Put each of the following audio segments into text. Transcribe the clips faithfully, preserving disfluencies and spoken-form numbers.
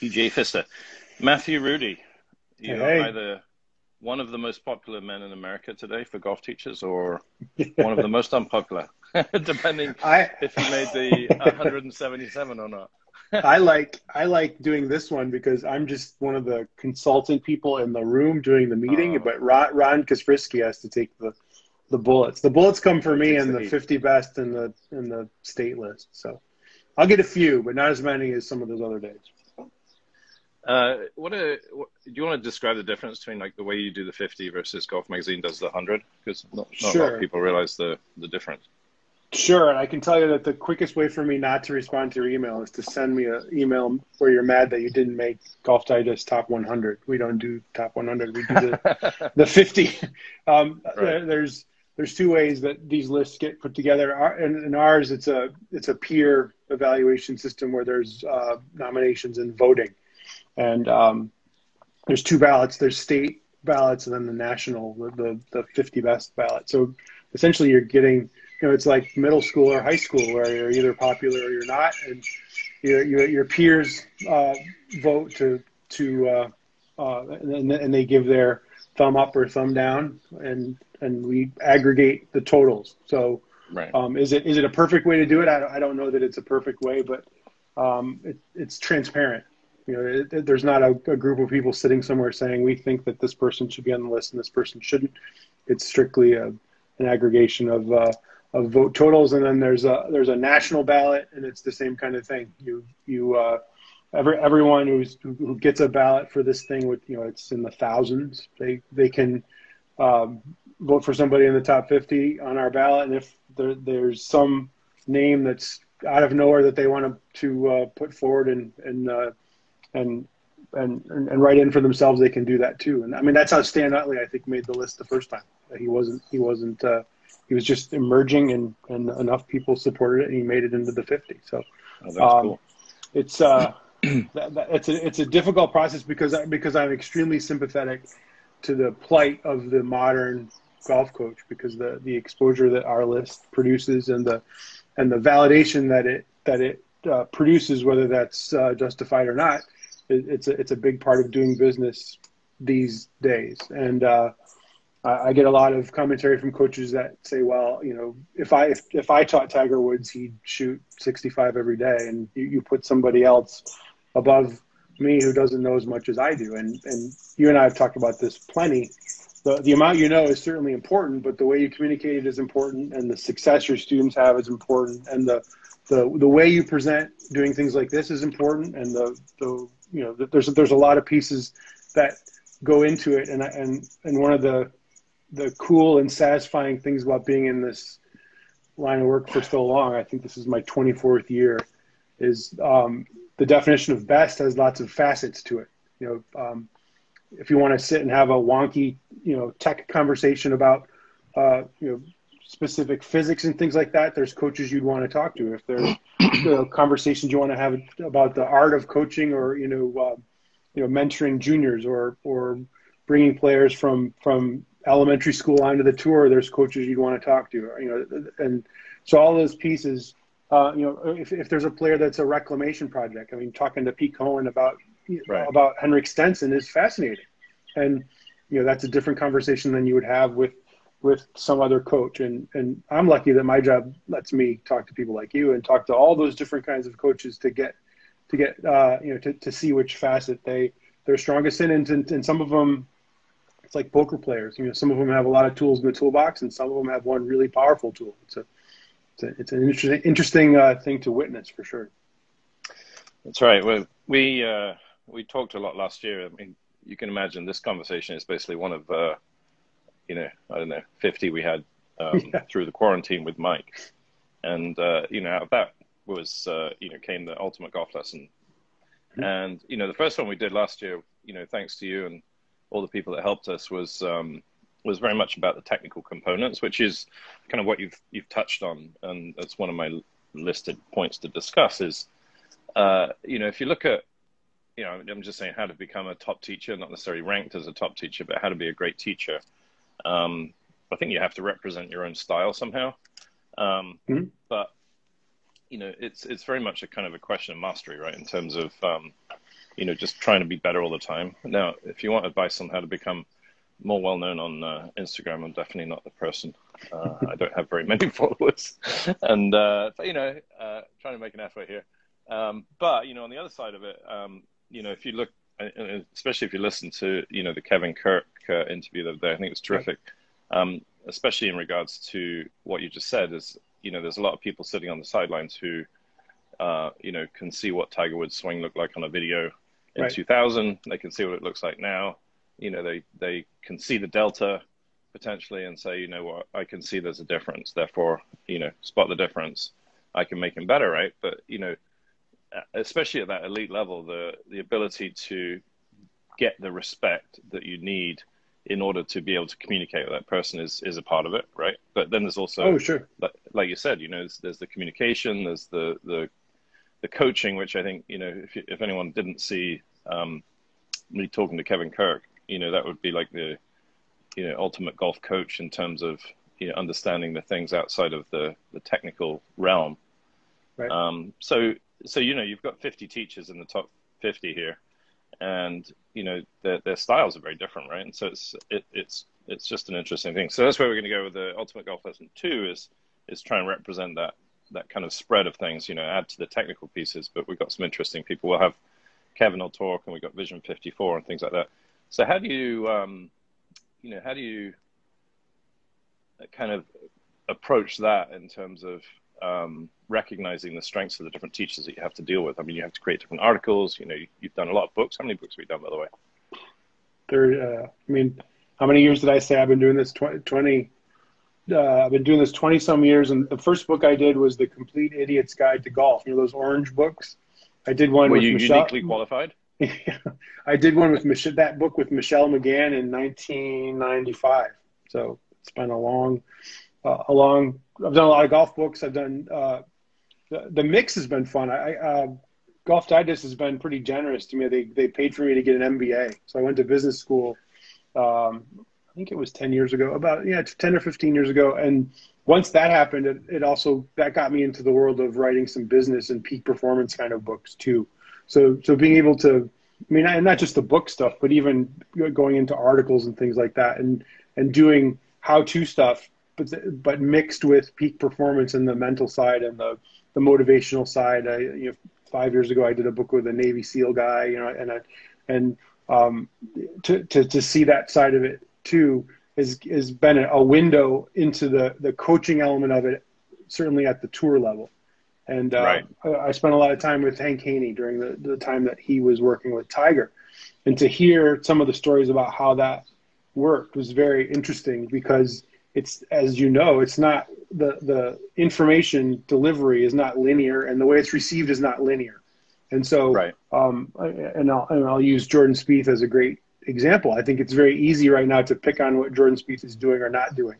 E J. Fister. Matthew Rudy, you hey, are hey. either one of the most popular men in America today for golf teachers or one of the most unpopular, depending I... if you made the one hundred seventy-seven or not. I like I like doing this one because I'm just one of the consultant people in the room doing the meeting, oh. but Ron, Ron Kaspersky has to take the the bullets. The bullets come for me in the, the fifty best in the in the state list. So I'll get a few, but not as many as some of those other days. Uh, what, a, what do you want to describe the difference between like the way you do the fifty versus Golf Magazine does the one hundred? Because not, not sure. a lot of people realize the, the difference. Sure, and I can tell you that the quickest way for me not to respond to your email is to send me an email where you're mad that you didn't make Golf Digest Top one hundred. We don't do Top one hundred. We do the, the fifty. Um, right. there, there's there's two ways that these lists get put together. Our, in, in ours, it's a it's a peer evaluation system where there's uh, nominations and voting. And um, there's two ballots. There's state ballots and then the national, the, the fifty best ballot. So essentially you're getting, you know, it's like middle school or high school where you're either popular or you're not. And your, your, your peers uh, vote to, to uh, uh, and, and they give their thumb up or thumb down. And, and we aggregate the totals. So right. um, is it is it a perfect way to do it? I don't, I don't know that it's a perfect way, but um, it, it's transparent. You know, it, it, there's not a, a group of people sitting somewhere saying we think that this person should be on the list and this person shouldn't. It's strictly a, an aggregation of uh, of vote totals, and then there's a there's a national ballot, and it's the same kind of thing. You you uh, every everyone who's who gets a ballot for this thing, with you know, it's in the thousands. They they can um, vote for somebody in the top fifty on our ballot, and if there, there's some name that's out of nowhere that they want to to uh, put forward and and uh, And, and and write in for themselves, they can do that too. And I mean, that's how Stan Utley, I think, made the list the first time. He wasn't he wasn't uh, he was just emerging, and, and enough people supported it, and he made it into the fifty. So oh, that's um, cool. it's uh, that, that, it's a it's a difficult process because I, because I'm extremely sympathetic to the plight of the modern golf coach, because the the exposure that our list produces and the and the validation that it that it uh, produces, whether that's uh, justified or not. It's a, it's a big part of doing business these days. And uh, I, I get a lot of commentary from coaches that say, well, you know, if I if, if I taught Tiger Woods, he'd shoot sixty-five every day. And you, you put somebody else above me who doesn't know as much as I do. And, and you and I have talked about this plenty. The, the amount you know is certainly important, but the way you communicate it is important, and the success your students have is important, and the the, the way you present doing things like this is important, and the, the you know, there's there's a lot of pieces that go into it, and and and one of the the cool and satisfying things about being in this line of work for so long, I think this is my twenty-fourth year, is um, the definition of best has lots of facets to it. You know, um, if you want to sit and have a wonky, you know, tech conversation about uh, you know, specific physics and things like that, there's coaches you'd want to talk to. If there's you know, conversations you want to have about the art of coaching, or you know, uh, you know, mentoring juniors, or or bringing players from from elementary school onto the tour, there's coaches you'd want to talk to. You know, and so all those pieces. Uh, you know, if if there's a player that's a reclamation project, I mean, talking to Pete Cohen about right. about Henrik Stenson is fascinating, and you know, that's a different conversation than you would have with. with some other coach. And, and I'm lucky that my job lets me talk to people like you and talk to all those different kinds of coaches to get, to get, uh, you know, to, to see which facet they, they're strongest in. And, and, and some of them, it's like poker players, you know, some of them have a lot of tools in the toolbox, and some of them have one really powerful tool. It's a, it's, a, it's an interesting, interesting uh, thing to witness for sure. That's right. Well, we, uh, we talked a lot last year. I mean, you can imagine this conversation is basically one of, uh, you know, I don't know, fifty we had um, yeah. through the quarantine with Mike. And, uh, you know, that was, uh, you know, came the ultimate golf lesson. Mm-hmm. And, you know, the first one we did last year, you know, thanks to you and all the people that helped us, was um, was very much about the technical components, which is kind of what you've, you've touched on. And that's one of my listed points to discuss is, uh, you know, if you look at, you know, I'm just saying how to become a top teacher, not necessarily ranked as a top teacher, but how to be a great teacher. Um, I think you have to represent your own style somehow. Um, mm-hmm. But, you know, it's, it's very much a kind of a question of mastery, right? In terms of, um, you know, just trying to be better all the time. Now, if you want advice on how to become more well-known on uh, Instagram, I'm definitely not the person. Uh, I don't have very many followers. And, uh, you know, uh, trying to make an effort here. Um, but, you know, on the other side of it, um, you know, if you look, especially if you listen to, you know, the Kevin Kirk uh, interview the other day, I think it was terrific, um, especially in regards to what you just said is, you know, there's a lot of people sitting on the sidelines who, uh, you know, can see what Tiger Woods' swing looked like on a video in right. two thousand. They can see what it looks like now. You know, they, they can see the delta potentially and say, you know what, I can see there's a difference. Therefore, you know, spot the difference. I can make him better, right? But, you know, especially at that elite level, the, the ability to get the respect that you need in order to be able to communicate with that person is, is a part of it, right? But then there's also, oh, sure. like, like you said, you know, there's, there's the communication, there's the, the, the coaching, which I think, you know, if, if anyone didn't see um, me talking to Kevin Kirk, you know, that would be like the, you know, ultimate golf coach in terms of, you know, understanding the things outside of the, the technical realm. Right. Um, so, so, you know, you've got fifty teachers in the top fifty here and, you know, their, their styles are very different. Right. And so it's, it, it's, it's just an interesting thing. So that's where we're going to go with the ultimate golf lesson two is, is try and represent that, that kind of spread of things, you know, add to the technical pieces, but we've got some interesting people. We'll have Kevin will talk and we've got Vision fifty-four and things like that. So how do you, um, you know, how do you kind of approach that in terms of um, recognizing the strengths of the different teachers that you have to deal with? I mean, you have to create different articles. You know, you've done a lot of books. How many books have you done, by the way? There, uh, I mean, how many years did I say I've been doing this? twenty, twenty uh, I've been doing this twenty some years. And the first book I did was The Complete Idiot's Guide to Golf. You know, those orange books. I did one with Michelle. Were you uniquely qualified? Yeah, I did one with Michelle, that book with Michelle McGann in nineteen ninety-five. So it's been a long, uh, a long, I've done a lot of golf books. I've done, uh, the, the mix has been fun. I, uh, Golf Digest has been pretty generous to me. They, they paid for me to get an M B A. So I went to business school. Um, I think it was ten years ago, about, yeah, ten or fifteen years ago. And once that happened, it, it also, that got me into the world of writing some business and peak performance kind of books too. So, so being able to, I mean, not, not just the book stuff, but even going into articles and things like that, and and doing how-to stuff, but but mixed with peak performance and the mental side and the the motivational side. I, you know, five years ago, I did a book with a Navy SEAL guy, you know, and I, and um, to to to see that side of it too is has been a window into the the coaching element of it, certainly at the tour level. And uh, right. I, I spent a lot of time with Hank Haney during the, the time that he was working with Tiger. And to hear some of the stories about how that worked was very interesting because it's, as you know, it's not the, the information delivery is not linear and the way it's received is not linear. And so, right. um, and, I'll, and I'll use Jordan Spieth as a great example. I think it's very easy right now to pick on what Jordan Spieth is doing or not doing.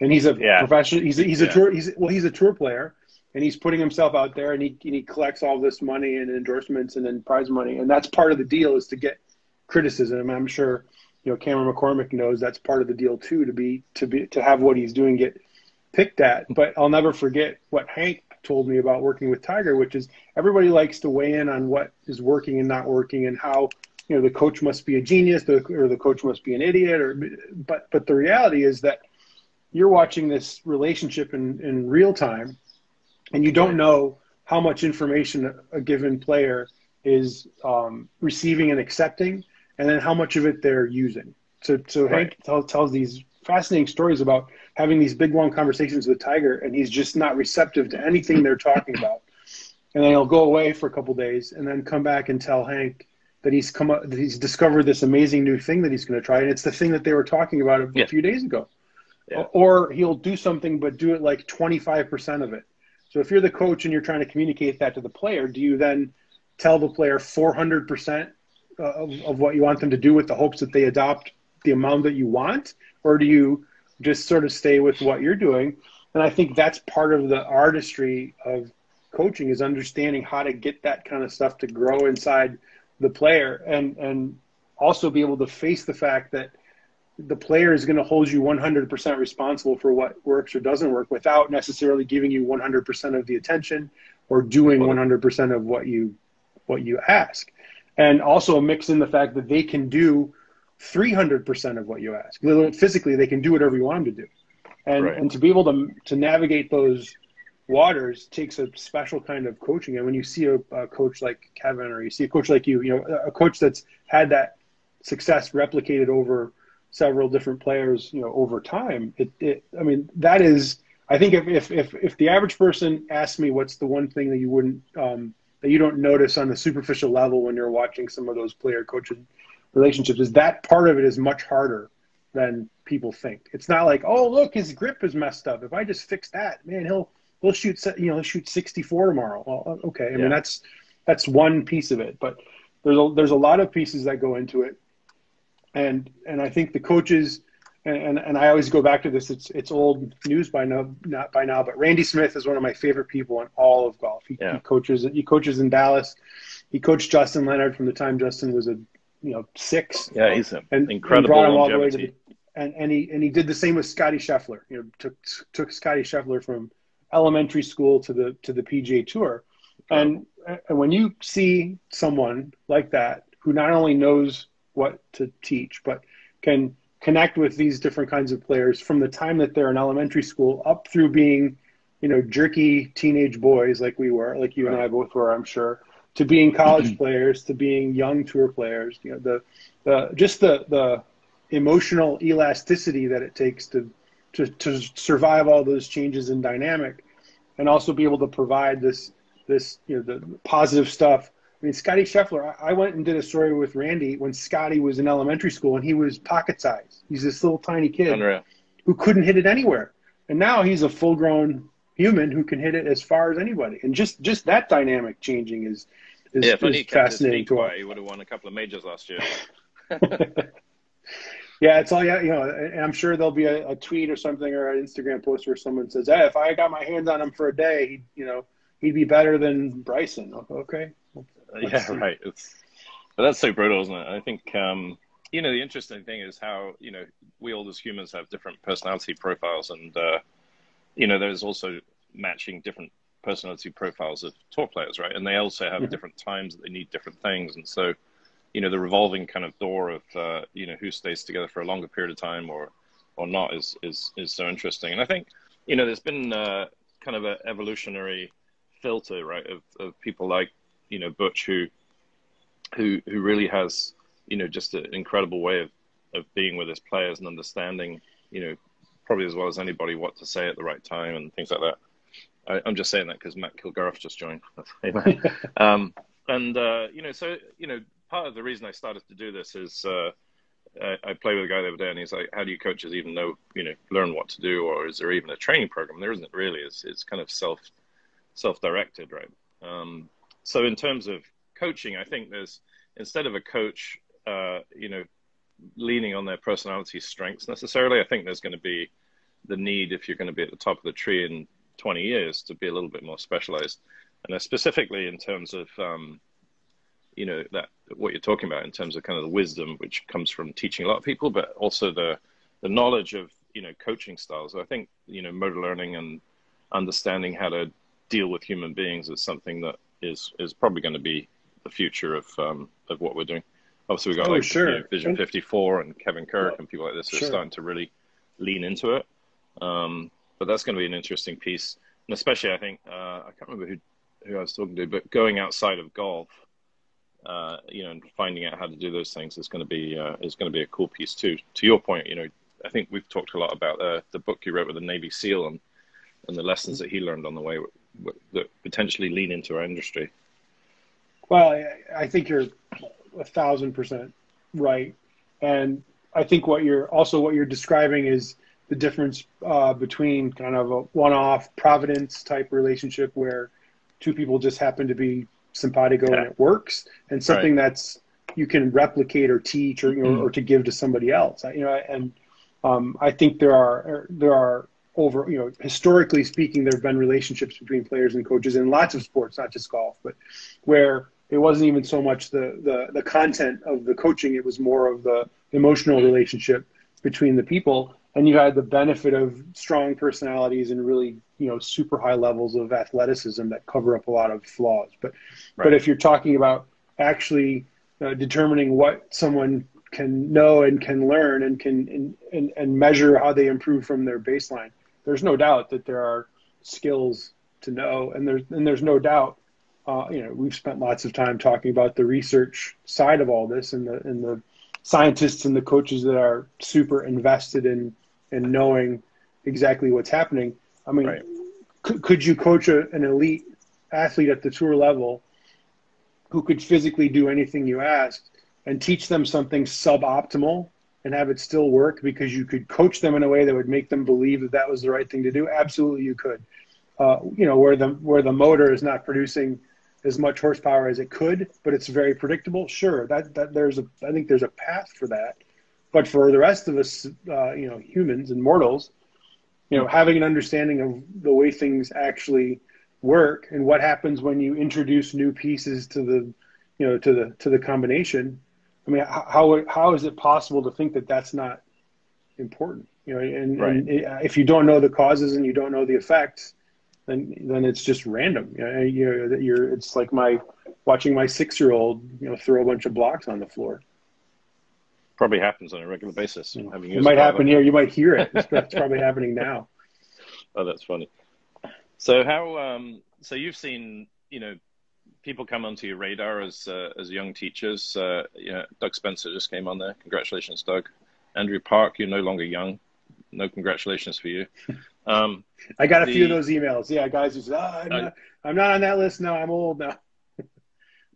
And he's a yeah. professional, he's, he's yeah. a tour, he's, well, he's a tour player. And he's putting himself out there, and he and he collects all this money and endorsements and then prize money, and that's part of the deal is to get criticism. I'm sure, you know, Cameron McCormick knows that's part of the deal too, to be to be to have what he's doing get picked at. But I'll never forget what Hank told me about working with Tiger, which is everybody likes to weigh in on what is working and not working, and how you know the coach must be a genius, or the coach must be an idiot, or but but the reality is that you're watching this relationship in, in real time. And you don't know how much information a given player is um, receiving and accepting, and then how much of it they're using. So, so right. Hank tell, tells these fascinating stories about having these big, long conversations with Tiger, and he's just not receptive to anything they're talking about. And then he'll go away for a couple days and then come back and tell Hank that he's come up, that he's discovered this amazing new thing that he's going to try, and it's the thing that they were talking about a yeah. few days ago. Yeah. Or he'll do something but do it like twenty-five percent of it. So if you're the coach and you're trying to communicate that to the player, do you then tell the player four hundred percent of, of what you want them to do with the hopes that they adopt the amount that you want? Or do you just sort of stay with what you're doing? And I think that's part of the artistry of coaching is understanding how to get that kind of stuff to grow inside the player and, and also be able to face the fact that the player is going to hold you one hundred percent responsible for what works or doesn't work without necessarily giving you one hundred percent of the attention or doing one hundred percent of what you, what you ask. And also mix in the fact that they can do three hundred percent of what you ask. Physically, they can do whatever you want them to do. And, right. and to be able to to navigate those waters takes a special kind of coaching. And when you see a, a coach like Kevin, or you see a coach like you, you know, a coach that's had that success replicated over several different players, you know, over time, it, it I mean, that is, I think if, if, if, if the average person asked me, what's the one thing that you wouldn't, um, that you don't notice on the superficial level when you're watching some of those player coach relationships, is that part of it is much harder than people think. It's not like, oh, look, his grip is messed up. If I just fix that, man, he'll, he'll shoot, you know, he'll shoot sixty-four tomorrow. Well, okay. I yeah. mean, that's, that's one piece of it, but there's a, there's a lot of pieces that go into it. And, and I think the coaches, and, and, and I always go back to this, it's, it's old news by now, not by now, but Randy Smith is one of my favorite people in all of golf. He, yeah. he coaches, he coaches in Dallas. He coached Justin Leonard from the time Justin was a, you know, six. Yeah, he's an and, incredible and longevity. The, and, and, he, and he did the same with Scotty Scheffler. You know, took took Scotty Scheffler from elementary school to the to the P G A Tour. And, and when you see someone like that who not only knows what to teach, but can connect with these different kinds of players from the time that they're in elementary school up through being, you know, jerky teenage boys like we were, like you right. and I both were, I'm sure, to being college players, to being young tour players, you know, the, the just the, the emotional elasticity that it takes to, to, to survive all those changes in dynamic, and also be able to provide this, this, you know, the positive stuff. I mean, Scotty Scheffler, I, I went and did a story with Randy when Scotty was in elementary school and he was pocket size. He's this little tiny kid Unreal. who couldn't hit it anywhere. And now he's a full grown human who can hit it as far as anybody. And just, just that dynamic changing is, is, yeah, is fascinating to us. He would have won a couple of majors last year. yeah, it's all, yeah, you know, and I'm sure there'll be a, a tweet or something or an Instagram post where someone says, hey, if I got my hands on him for a day, he'd, you know, he'd be better than Bryson. Okay. Yeah, right. It's, but that's so brutal, isn't it? I think, um, you know, the interesting thing is how, you know, we all as humans have different personality profiles and, uh, you know, there's also matching different personality profiles of tour players, right? And they also have mm-hmm. different times that they need different things. And so, you know, the revolving kind of door of, uh, you know, who stays together for a longer period of time or, or not is, is, is so interesting. And I think, you know, there's been uh, kind of an evolutionary filter, right, of, of people like, you know, Butch, who, who, who really has, you know, just an incredible way of, of being with his players and understanding, you know, probably as well as anybody what to say at the right time and things like that. I, I'm just saying that because Matt Kilgarth just joined. um, and, uh, you know, so, you know, part of the reason I started to do this is uh, I, I played with a guy the other day and he's like, how do you coaches even know, you know, learn what to do, or is there even a training program? There isn't really. It's, it's kind of self, self-directed, right? Um, so in terms of coaching, I think there's, instead of a coach, uh, you know, leaning on their personality strengths necessarily, I think there's going to be the need, if you're going to be at the top of the tree in twenty years, to be a little bit more specialized. And specifically in terms of, um, you know, that what you're talking about in terms of kind of the wisdom, which comes from teaching a lot of people, but also the, the knowledge of, you know, coaching styles. So I think, you know, motor learning and understanding how to deal with human beings is something that is, is probably going to be the future of, um, of what we're doing. Obviously, we've got oh, like sure. you know, Vision fifty-four and Kevin Kirk well, and people like this who sure. are starting to really lean into it. Um, but that's going to be an interesting piece. And especially, I think, uh, I can't remember who, who I was talking to, but going outside of golf, uh, you know, and finding out how to do those things is going to be, uh, is going to be a cool piece too. To your point, you know, I think we've talked a lot about uh, the book you wrote with the Navy SEAL and, and the lessons mm-hmm. that he learned on the way that potentially lean into our industry. Well, I, I think you're a thousand percent right, and I think what you're also what you're describing is the difference uh, between kind of a one-off providence type relationship where two people just happen to be simpatico yeah. and it works, and something right. that's you can replicate or teach or you know, mm-hmm. or to give to somebody else. You know, and um, I think there are there are over you know historically speaking there have been relationships between players and coaches in lots of sports, not just golf, but where it wasn't even so much the, the, the content of the coaching. It was more of the emotional relationship between the people. And you had the benefit of strong personalities and really, you know, super high levels of athleticism that cover up a lot of flaws. But, right. but if you're talking about actually uh, determining what someone can know and can learn and can and, and, and measure how they improve from their baseline. There's no doubt that there are skills to know, and there's and there's no doubt. Uh, you know, we've spent lots of time talking about the research side of all this, and the and the scientists and the coaches that are super invested in in knowing exactly what's happening. I mean, right. could, could you coach a, an elite athlete at the tour level who could physically do anything you asked and teach them something suboptimal and have it still work because you could coach them in a way that would make them believe that that was the right thing to do? Absolutely, you could. Uh, you know, where the where the motor is not producing as much horsepower as it could, but it's very predictable. Sure, that that there's a I think there's a path for that, but for the rest of us, uh, you know, humans and mortals, you know, having an understanding of the way things actually work and what happens when you introduce new pieces to the, you know, to the to the combination. I mean, how how is it possible to think that that's not important? You know, and, right. and if you don't know the causes and you don't know the effects, then then it's just random. You know, you're, you're it's like my watching my six-year-old, you know, throw a bunch of blocks on the floor. Probably happens on a regular basis. Yeah. It might happen here. You might hear it. It's, it's probably happening now. Oh, that's funny. So how? Um, so you've seen, you know, people come onto your radar as uh, as young teachers. Uh, you know, Doug Spencer just came on there. Congratulations, Doug. Andrew Park, you're no longer young. No congratulations for you. Um, I got a the, few of those emails. Yeah, guys who said, oh, I'm, uh, not, I'm not on that list now. I'm old now.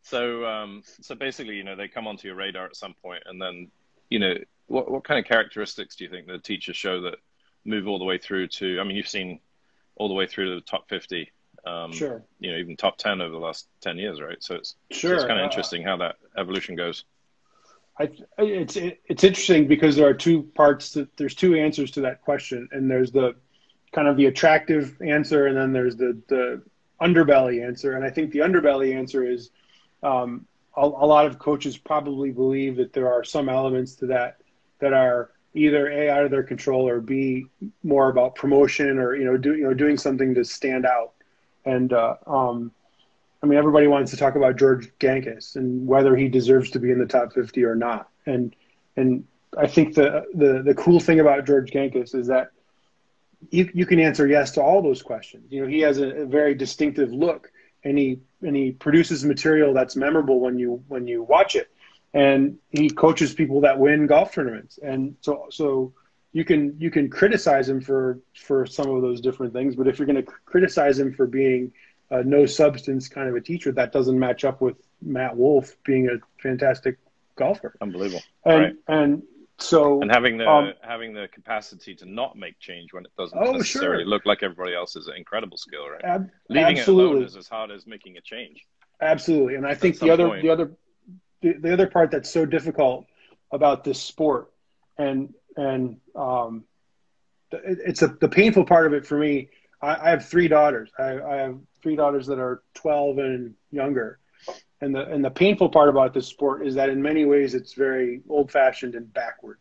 so, um, so basically, you know, they come onto your radar at some point, and then, you know, what what kind of characteristics do you think the teachers show that move all the way through to? I mean, you've seen all the way through to the top fifty. Um, sure. You know, even top ten over the last ten years, right? So it's sure. So it's kind of uh, interesting how that evolution goes. I, it's it, it's interesting because there are two parts that there's two answers to that question, and there's the kind of the attractive answer, and then there's the the underbelly answer. And I think the underbelly answer is um, a, a lot of coaches probably believe that there are some elements to that that are either A, out of their control, or B, more about promotion, or you know do you know doing something to stand out. And uh, um, I mean, everybody wants to talk about George Gankas and whether he deserves to be in the top fifty or not. And and I think the the the cool thing about George Gankas is that you you can answer yes to all those questions. You know, he has a, a very distinctive look, and he and he produces material that's memorable when you when you watch it. And he coaches people that win golf tournaments. And so so you can you can criticize him for for some of those different things, but if you're going to criticize him for being Uh, no substance kind of a teacher, that doesn't match up with Matt Wolff being a fantastic golfer. Unbelievable. And, right. and so and having the um, having the capacity to not make change when it doesn't oh, necessarily sure. look like everybody else is an incredible skill, right? Ab Leaving absolutely. it alone is as hard as making a change. Absolutely. And I At think the other point. the other the, the other part that's so difficult about this sport, and and um, it, it's a, the painful part of it for me. I, I have three daughters. I, I have three daughters that are twelve and younger. And the and the painful part about this sport is that in many ways it's very old-fashioned and backward.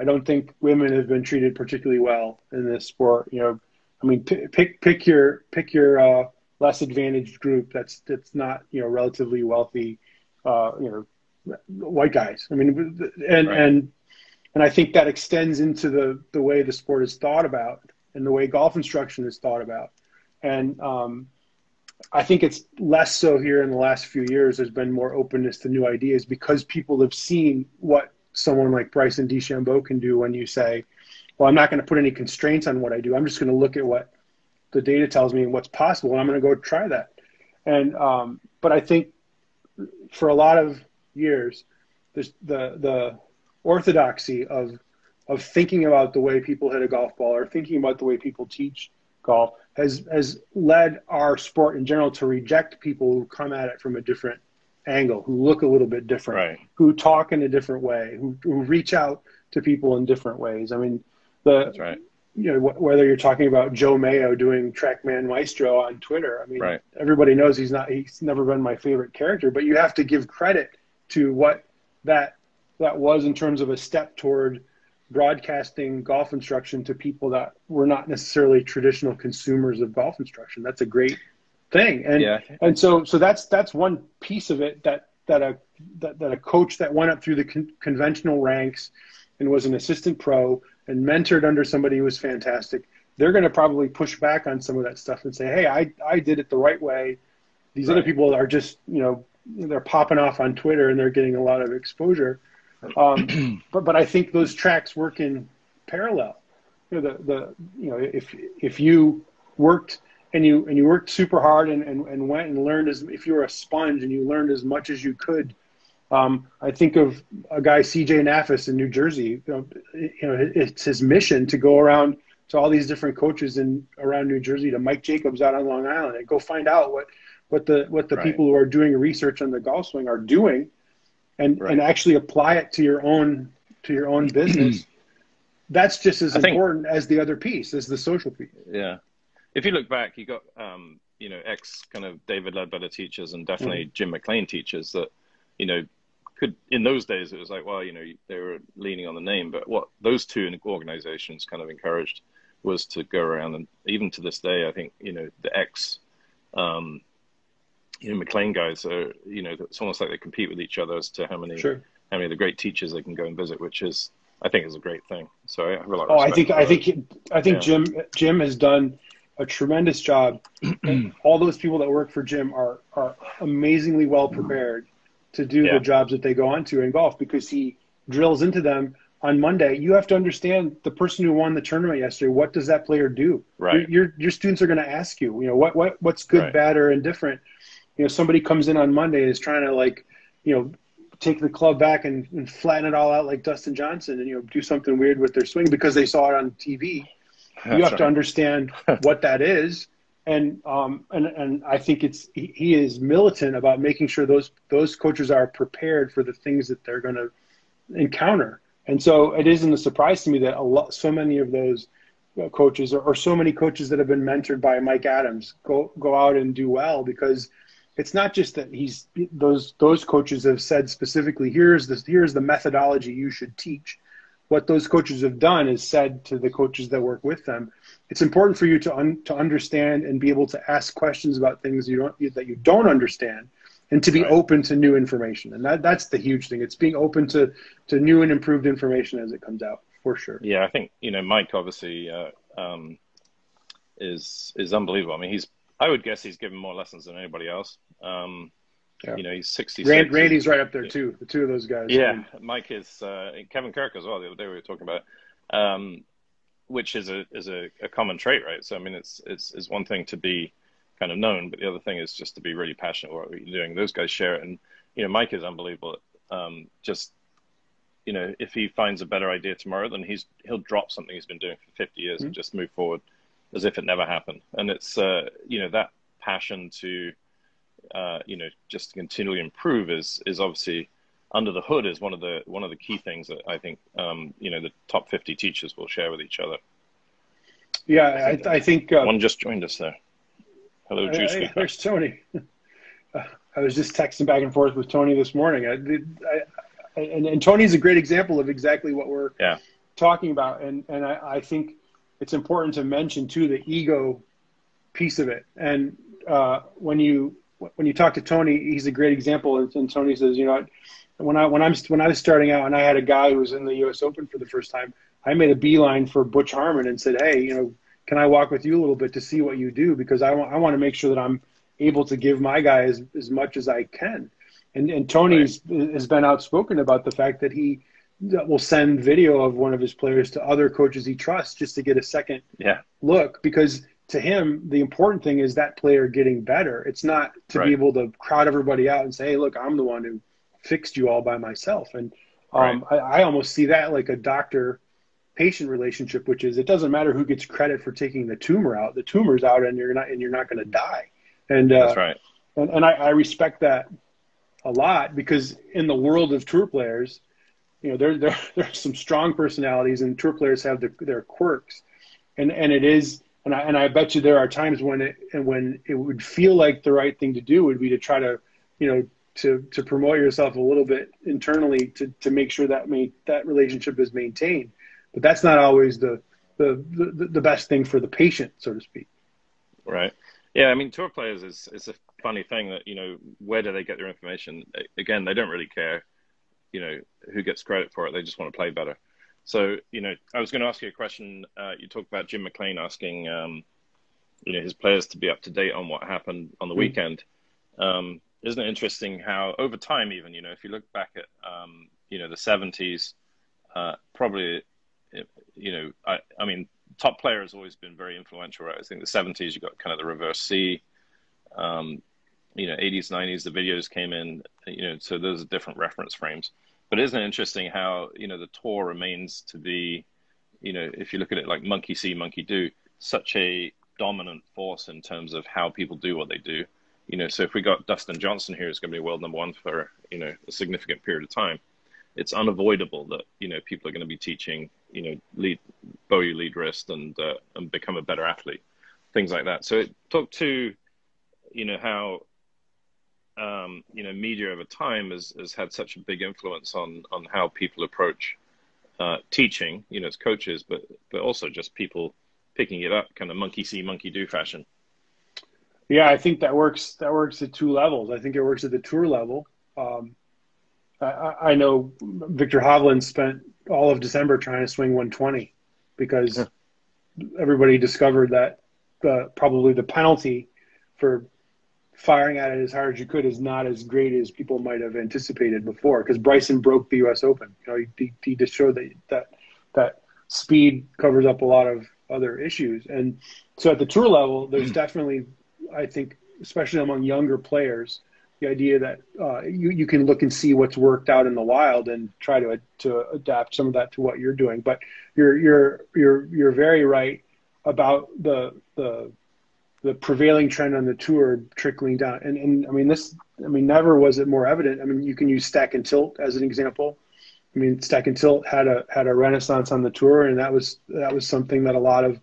I don't think women have been treated particularly well in this sport. You know, I mean, pick pick your pick your uh, less advantaged group that's that's not, you know, relatively wealthy, uh, you know, white guys. I mean, and right. and and I think that extends into the the way the sport is thought about and the way golf instruction is thought about. And um, I think it's less so here in the last few years. There's been more openness to new ideas because people have seen what someone like Bryson DeChambeau can do when you say, well, I'm not going to put any constraints on what I do. I'm just going to look at what the data tells me and what's possible, and I'm going to go try that. And um, but I think for a lot of years, there's the, the orthodoxy of of thinking about the way people hit a golf ball or thinking about the way people teach golf has, has led our sport in general to reject people who come at it from a different angle, who look a little bit different, right. who talk in a different way, who, who reach out to people in different ways. I mean, the, That's right. you know, wh whether you're talking about Joe Mayo doing Trackman Maestro on Twitter, I mean, right. everybody knows he's not, he's never been my favorite character, but you have to give credit to what that, that was in terms of a step toward broadcasting golf instruction to people that were not necessarily traditional consumers of golf instruction. That's a great thing. And yeah. and so so that's that's one piece of it that that a that, that a coach that went up through the con conventional ranks and was an assistant pro and mentored under somebody who was fantastic, they're going to probably push back on some of that stuff and say, hey, I, I did it the right way. These right. other people are just, you know, they're popping off on Twitter and they're getting a lot of exposure. Um, but, but I think those tracks work in parallel. You know, the, the, you know, if, if you worked and you, and you worked super hard and, and, and went and learned as, if you were a sponge and you learned as much as you could, um, I think of a guy, C J Nafis in New Jersey, you know, you know, it's his mission to go around to all these different coaches in around New Jersey, to Mike Jacobs out on Long Island, and go find out what, what the, what the right. people who are doing research on the golf swing are doing, and, right. and actually apply it to your own, to your own business. That's just as I important think, as the other piece, as the social piece. Yeah. If you look back, you got, um, you know, ex kind of David Ledbetter teachers and definitely mm-hmm. Jim McLean teachers that, you know, could, in those days, it was like, well, you know, they were leaning on the name, but what those two organizations kind of encouraged was to go around. And even to this day, I think, you know, the ex, um, you know, McLean guys are, you know, it's almost like they compete with each other as to how many, sure. how many of the great teachers they can go and visit, which is, I think, is a great thing. So I have a lot of respect. Oh, I think, I think, I think yeah. Jim, Jim has done a tremendous job. And all those people that work for Jim are, are amazingly well prepared to do yeah. the jobs that they go on to in golf, because he drills into them. On Monday, you have to understand the person who won the tournament yesterday. What does that player do? Right. Your your, your students are going to ask you, you know, what what what's good, right. bad, or indifferent. You know, somebody comes in on Monday and is trying to, like, you know, take the club back and, and flatten it all out like Dustin Johnson, and, you know, do something weird with their swing because they saw it on T V. That's you have right. to understand what that is, and um and and I think it's he, he is militant about making sure those those coaches are prepared for the things that they're going to encounter. And so it isn't a surprise to me that a lot, so many of those coaches, or, or so many coaches that have been mentored by Mike Adams, go go out and do well, because it's not just that he's those those coaches have said specifically, here's the here's the methodology you should teach. What those coaches have done is said to the coaches that work with them, it's important for you to un, to understand and be able to ask questions about things you don't that you don't understand. And to be right. open to new information. And that, that's the huge thing. It's being open to, to new and improved information as it comes out, for sure. Yeah, I think, you know, Mike obviously uh, um, is is unbelievable. I mean, he's I would guess he's given more lessons than anybody else. Um, yeah. You know, he's sixty-six. Rand, Randy's right up there, too, the two of those guys. Yeah, I mean, Mike is uh, – Kevin Kirk as well, the other day we were talking about, um, which is a is a, a common trait, right? So, I mean, it's it's, it's one thing to be – kind of known, but the other thing is just to be really passionate about what you're doing. Those guys share it, and you know Mike is unbelievable. Um, just you know, if he finds a better idea tomorrow, then he's he'll drop something he's been doing for fifty years mm-hmm. and just move forward as if it never happened. And it's uh, you know that passion to uh, you know just continually improve is is obviously under the hood is one of the one of the key things that I think um, you know the top fifty teachers will share with each other. Yeah, I think, I, I think uh, one just joined us there. Hello, Juice. Hey, there's Tony. Uh, I was just texting back and forth with Tony this morning. I, I, I, and, and Tony's a great example of exactly what we're yeah. talking about. And, and I, I think it's important to mention, too, the ego piece of it. And uh, when you when you talk to Tony, he's a great example. And, and Tony says, you know, when I, when, I'm, when I was starting out and I had a guy who was in the U S Open for the first time, I made a beeline for Butch Harmon and said, hey, you know, can I walk with you a little bit to see what you do? Because I want, I want to make sure that I'm able to give my guy as, as much as I can. And, and Tony's right. has been outspoken about the fact that he will send video of one of his players to other coaches he trusts just to get a second yeah. look, because to him, the important thing is that player getting better. It's not to right. be able to crowd everybody out and say, hey, look, I'm the one who fixed you all by myself. And um, right. I, I almost see that like a doctor patient relationship, which is it doesn't matter who gets credit for taking the tumor out, the tumor's out and you're not, and you're not going to die. And, uh, that's right. and, and I, I respect that a lot, because in the world of tour players, you know, there, there, there are some strong personalities and tour players have the, their quirks. And, and it is, and I, and I bet you there are times when it, and when it would feel like the right thing to do would be to try to, you know, to, to promote yourself a little bit internally to, to make sure that may, that relationship is maintained. But that's not always the, the the the best thing for the patient, so to speak. Right. Yeah, I mean, tour players is it's a funny thing that, you know, where do they get their information? Again, they don't really care, you know, who gets credit for it. They just want to play better. So, you know, I was going to ask you a question. Uh, you talked about Jim McLean asking, um, you know, his players to be up to date on what happened on the weekend. Um, isn't it interesting how over time, even, you know, if you look back at, um, you know, the seventies, uh, probably, you know, I, I mean, top player has always been very influential, right? I think the seventies, you got kind of the reverse C, um, you know, eighties, nineties, the videos came in, you know, so those are different reference frames. But isn't it interesting how, you know, the tour remains to be, you know, if you look at it like monkey see, monkey do, such a dominant force in terms of how people do what they do. You know, so if we got Dustin Johnson here, who's going to be world number one for, you know, a significant period of time, it's unavoidable that, you know, people are going to be teaching, you know, lead, bow your lead wrist and, uh, and become a better athlete, things like that. So it talked to, you know, how, um, you know, media over time has, has had such a big influence on, on how people approach uh, teaching, you know, as coaches, but, but also just people picking it up kind of monkey see, monkey do fashion. Yeah, I think that works. That works at two levels. I think it works at the tour level. Um, I, I know Victor Hovland spent all of December trying to swing one twenty because yeah. everybody discovered that the, probably the penalty for firing at it as hard as you could is not as great as people might have anticipated before. Because Bryson broke the U S Open. You know, he, he just showed that that that speed covers up a lot of other issues. And so at the tour level, there's mm. definitely, I think, especially among younger players, the idea that uh, you, you can look and see what's worked out in the wild and try to, to adapt some of that to what you're doing. But you're, you're, you're, you're very right about the, the, the prevailing trend on the tour trickling down. And, and I mean, this, I mean, never was it more evident. I mean, you can use stack and tilt as an example. I mean, stack and tilt had a, had a renaissance on the tour. And that was, that was something that a lot of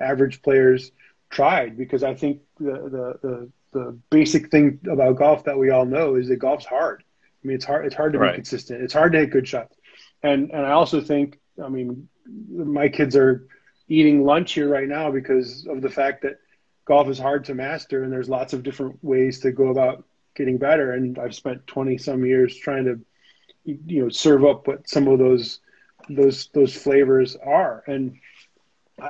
average players tried, because I think the, the the the basic thing about golf that we all know is that golf's hard. I mean, it's hard. It's hard to right. be consistent. It's hard to hit good shots. And and I also think, I mean, my kids are eating lunch here right now because of the fact that golf is hard to master, and there's lots of different ways to go about getting better. And I've spent twenty some years trying to, you know, serve up what some of those those those flavors are. And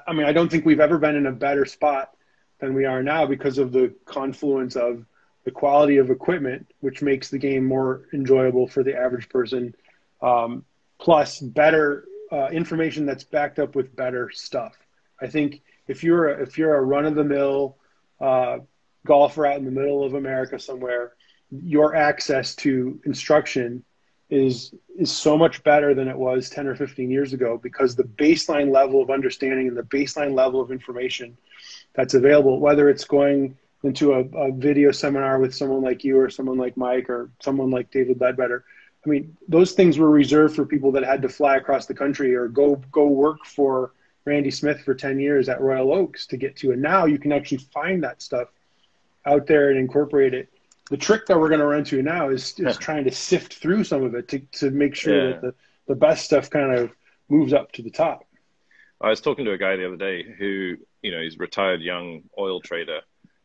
I mean, I don't think we've ever been in a better spot than we are now because of the confluence of the quality of equipment, which makes the game more enjoyable for the average person, um, plus better uh, information that's backed up with better stuff. I think if you're a, if you're a run-of-the-mill uh, golfer out in the middle of America somewhere, your access to instruction is is so much better than it was ten or fifteen years ago, because the baseline level of understanding and the baseline level of information that's available, whether it's going into a, a video seminar with someone like you or someone like Mike or someone like David Ledbetter. I mean, those things were reserved for people that had to fly across the country or go go work for Randy Smith for ten years at Royal Oaks to get to. And now you can actually find that stuff out there and incorporate it. The trick that we're going to run to now is, is yeah. trying to sift through some of it to, to make sure yeah. that the, the best stuff kind of moves up to the top. I was talking to a guy the other day who, you know, he's a retired young oil trader,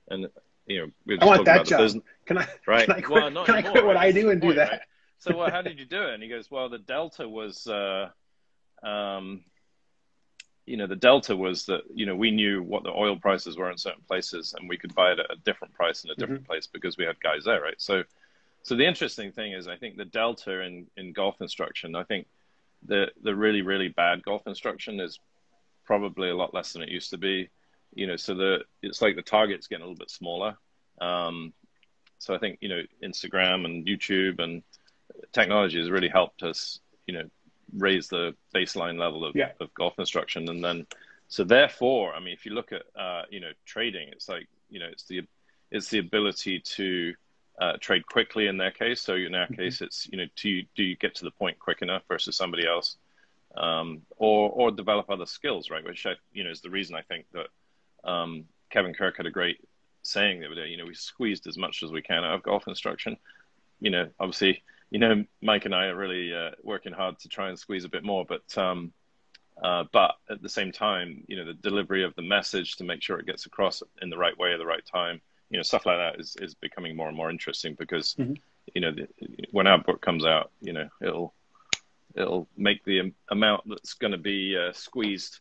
and, you know, we were just I want that about job. Business, can I, right? Can I quit, well, not can anymore, I quit what right? I do That's and point, do that? Right? So, well, how did you do it? And he goes, well, the delta was, uh, um, you know, the delta was that, you know, we knew what the oil prices were in certain places, and we could buy it at a different price in a different mm-hmm. place because we had guys there, right? So, so the interesting thing is, I think the delta in, in golf instruction, I think the, the really, really bad golf instruction is probably a lot less than it used to be, you know, so the, it's like the target's getting a little bit smaller. Um, so I think, you know, Instagram and YouTube and technology has really helped us, you know, raise the baseline level of, yeah. of golf instruction. And then, so therefore, I mean, if you look at, uh, you know, trading, it's like, you know, it's the, it's the ability to uh, trade quickly in their case. So in our mm-hmm. case, it's, you know, do you, do you get to the point quick enough versus somebody else? Um, or, or develop other skills, right? Which I, you know, is the reason I think that um, Kevin Kirk had a great saying the other day. You know, we squeezed as much as we can out of golf instruction. You know, obviously, you know, Mike and I are really uh, working hard to try and squeeze a bit more. But um, Uh, but at the same time, you know, the delivery of the message to make sure it gets across in the right way at the right time, you know, stuff like that is, is becoming more and more interesting because, mm-hmm. you know, the, when our book comes out, you know, it'll, it'll make the amount that's going to be uh, squeezed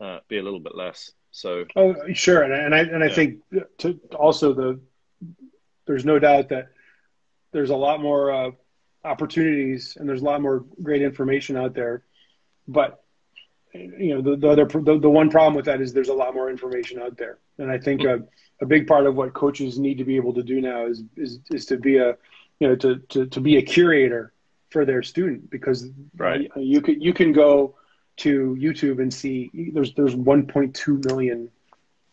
uh, be a little bit less. So, oh, sure. And, and I, and I yeah. think to also the, there's no doubt that there's a lot more uh, opportunities and there's a lot more great information out there, but, you know, the, the other, the, the one problem with that is there's a lot more information out there. And I think a, a big part of what coaches need to be able to do now is, is, is to be a, you know, to, to, to be a curator for their student, because right. you, you can, you can go to YouTube and see there's, there's one point two million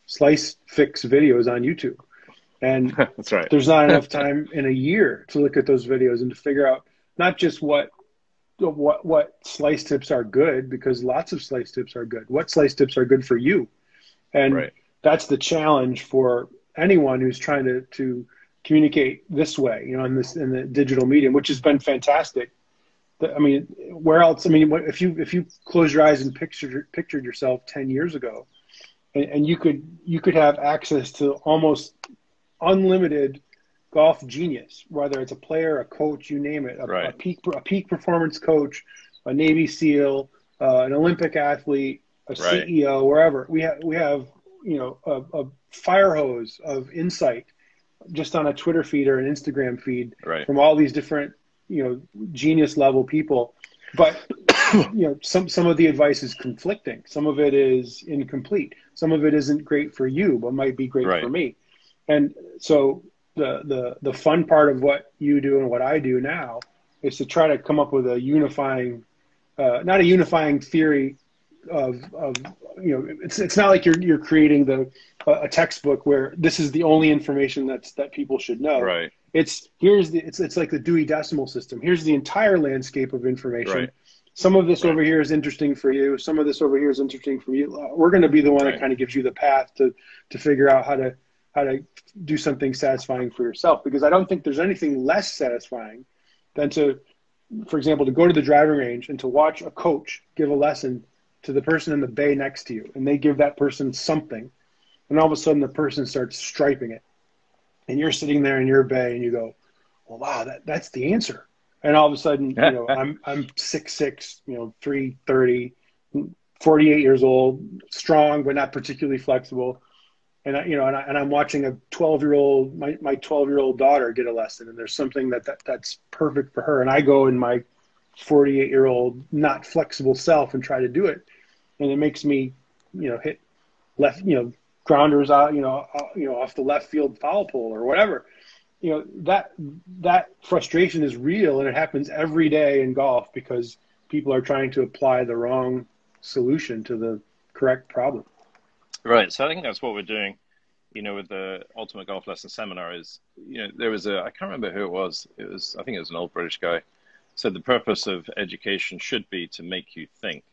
slice fix videos on YouTube. And that's right. There's not enough time in a year to look at those videos and to figure out not just what, what what slice tips are good, because lots of slice tips are good. What slice tips are good for you? And right. that's the challenge for anyone who's trying to, to communicate this way, you know, in this, in the digital medium, which has been fantastic. The, I mean, where else? I mean, if you, if you close your eyes and picture, pictured yourself ten years ago and, and you could, you could have access to almost unlimited golf genius, whether it's a player, a coach, you name it, a, right. a peak a peak performance coach, a Navy SEAL, uh, an Olympic athlete, a right. C E O, wherever. We have we have you know a, a fire hose of insight just on a Twitter feed or an Instagram feed right. from all these different you know genius level people. But you know some some of the advice is conflicting. Some of it is incomplete. Some of it isn't great for you, but might be great right. for me. And so. The, the the fun part of what you do and what I do now is to try to come up with a unifying, uh, not a unifying theory of, of, you know, it's, it's not like you're, you're creating the, a textbook where this is the only information that's, that people should know. Right. It's, here's the, it's, it's like the Dewey Decimal System. Here's the entire landscape of information. Right. Some of this right. over here is interesting for you. Some of this over here is interesting for you. We're going to be the one right. that kind of gives you the path to, to figure out how to, how to do something satisfying for yourself, because I don't think there's anything less satisfying than to, for example, to go to the driving range and to watch a coach give a lesson to the person in the bay next to you. And they give that person something. And all of a sudden the person starts striping it. And you're sitting there in your bay and you go, well, wow, that, that's the answer. And all of a sudden, you know, I'm, I'm six six, you know, three thirty, forty-eight years old, strong, but not particularly flexible. And I, you know, and, I, and I'm watching a twelve-year-old, my my twelve-year-old daughter get a lesson, and there's something that, that that's perfect for her. And I go in my forty-eight-year-old, not flexible self and try to do it, and it makes me, you know, hit left, you know, grounders out, you know, out, you know, off the left field foul pole or whatever. You know, that that frustration is real, and it happens every day in golf because people are trying to apply the wrong solution to the correct problem. Right. So I think that's what we're doing, you know, with the Ultimate Golf Lesson Seminar is, you know, there was a, I can't remember who it was. It was, I think it was an old British guy. So the purpose of education should be to make you think,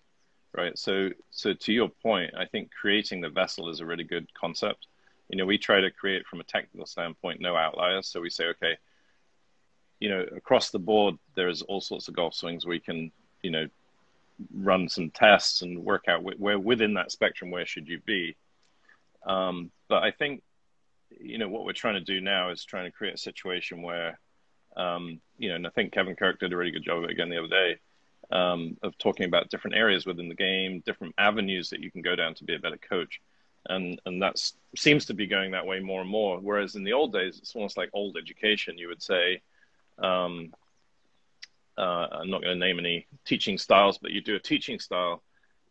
right? So, so to your point, I think creating the vessel is a really good concept. You know, we try to create from a technical standpoint, no outliers. So we say, okay, you know, across the board, there's all sorts of golf swings we can, you know, run some tests and work out where within that spectrum, where should you be? Um, but I think, you know, what we're trying to do now is trying to create a situation where, um, you know, and I think Kevin Kirk did a really good job of it again the other day, um, of talking about different areas within the game, different avenues that you can go down to be a better coach. And, and that seems to be going that way more and more. Whereas in the old days, it's almost like old education, you would say, um, Uh, I'm not going to name any teaching styles, but you do a teaching style,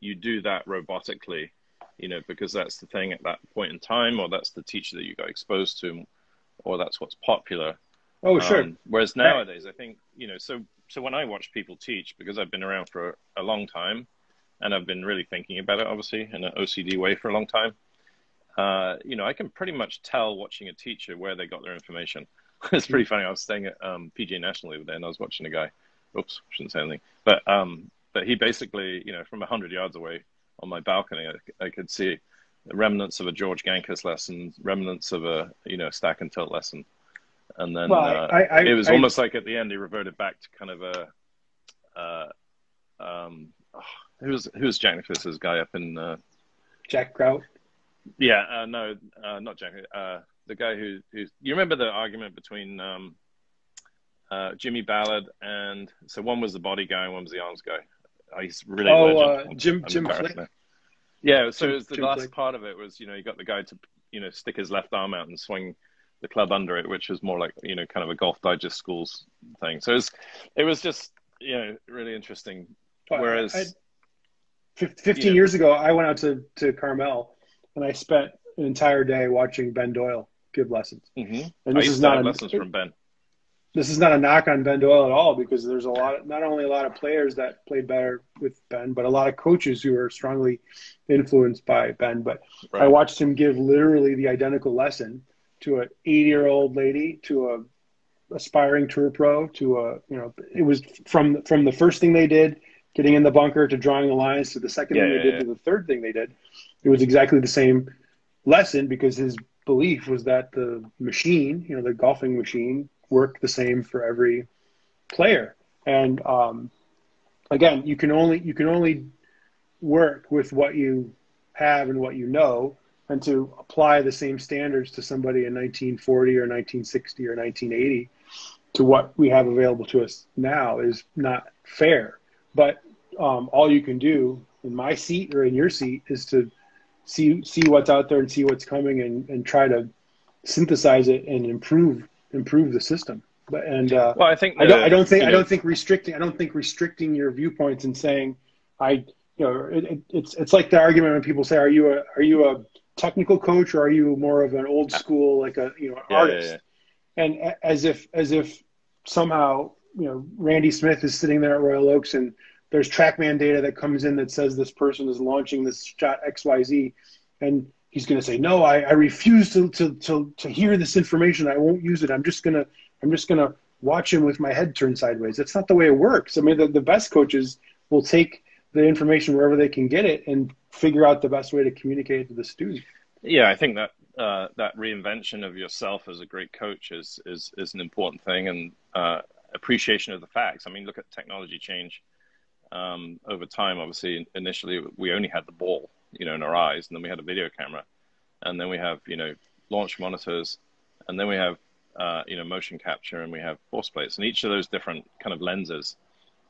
you do that robotically, you know, because that's the thing at that point in time, or that's the teacher that you got exposed to, or that's what's popular. Oh, sure. Um, whereas nowadays, I think, you know, so, so when I watch people teach, because I've been around for a long time and I've been really thinking about it, obviously, in an O C D way for a long time, uh, you know, I can pretty much tell watching a teacher where they got their information. It's pretty funny. I was staying at um, P G A National the other day and I was watching a guy. Oops, shouldn't say anything. But um, but he basically, you know, from a hundred yards away on my balcony, I, I could see the remnants of a George Gankas lesson, remnants of a you know stack and tilt lesson, and then well, uh, I, I, it was I, almost I, like at the end he reverted back to kind of a, uh, um, oh, who's who's Jack Nicklaus's guy up in uh... Jack Grout? Yeah, uh, no, uh, not Jack. Uh, the guy who who you remember the argument between um, uh, Jimmy Ballard and so one was the body guy and one was the arms guy. Oh, he's really oh uh, Jim I'm Jim Flick. Now. Yeah, so Jim, it was the Jim last Flick. Part of it was you know you got the guy to you know stick his left arm out and swing the club under it, which was more like you know kind of a Golf Digest schools thing. So it was, it was just you know really interesting. Whereas, I, fifteen you know, years ago, I went out to to Carmel. And I spent an entire day watching Ben Doyle give lessons. Mm-hmm. And this is not a, lessons from Ben. This is not a knock on Ben Doyle at all, because there's a lot, of, not only a lot of players that played better with Ben, but a lot of coaches who are strongly influenced by Ben. But right. I watched him give literally the identical lesson to an eighty-year-old lady, to a aspiring tour pro, to a you know, it was from from the first thing they did, getting in the bunker, to drawing the lines, to the second yeah, thing they yeah, did, yeah. to the third thing they did. It was exactly the same lesson, because his belief was that the machine, you know, the golfing machine, worked the same for every player. And um, again, you can only you can only work with what you have and what you know, and to apply the same standards to somebody in nineteen forty or nineteen sixty or nineteen eighty to what we have available to us now is not fair. But um, all you can do in my seat or in your seat is to see see what's out there and see what's coming, and, and try to synthesize it and improve improve the system. But and uh, well, I think the, I don't I don't think I don't know. think restricting I don't think restricting your viewpoints and saying I you know it, it, it's it's like the argument when people say, are you a are you a technical coach, or are you more of an old school, like a you know an yeah, artist yeah, yeah. and as if as if somehow you know Randy Smith is sitting there at Royal Oaks and there's TrackMan data that comes in that says this person is launching this shot X Y Z, and he's going to say, no, I, I refuse to, to, to, to hear this information. I won't use it. I'm just going to, I'm just going to watch him with my head turned sideways. That's not the way it works. I mean, the, the best coaches will take the information wherever they can get it and figure out the best way to communicate it to the student. Yeah. I think that, uh, that reinvention of yourself as a great coach is, is, is an important thing. And, uh, appreciation of the facts. I mean, look at technology change. Um, over time, obviously, initially we only had the ball, you know, in our eyes, and then we had a video camera, and then we have, you know, launch monitors, and then we have, uh, you know, motion capture, and we have force plates, and each of those different kind of lenses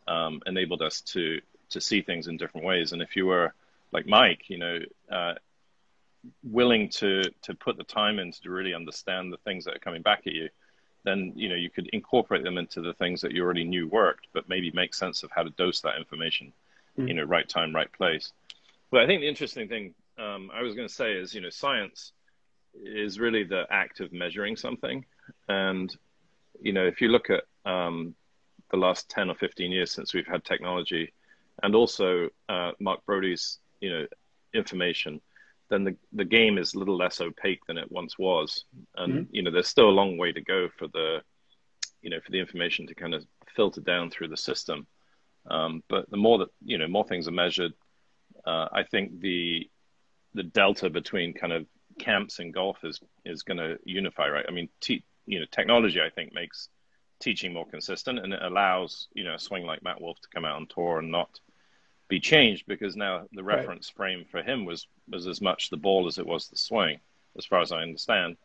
um, enabled us to to see things in different ways. And if you were like Mike, you know, uh, willing to to put the time in to really understand the things that are coming back at you, then, you know, you could incorporate them into the things that you already knew worked, but maybe make sense of how to dose that information, mm. you know, right time, right place. But I think the interesting thing um, I was going to say is, you know, science is really the act of measuring something. And, you know, if you look at um, the last ten or fifteen years since we've had technology, and also uh, Mark Brody's, you know, information, then the, the game is a little less opaque than it once was. And, mm-hmm. you know, there's still a long way to go for the, you know, for the information to kind of filter down through the system. Um, but the more that, you know, more things are measured, uh, I think the, the delta between kind of camps and golf is, is going to unify, right? I mean, te you know, technology, I think, makes teaching more consistent, and it allows, you know, a swing like Matt Wolff to come out on tour and not be changed, because now the reference right. frame for him was was as much the ball as it was the swing, as far as I understand.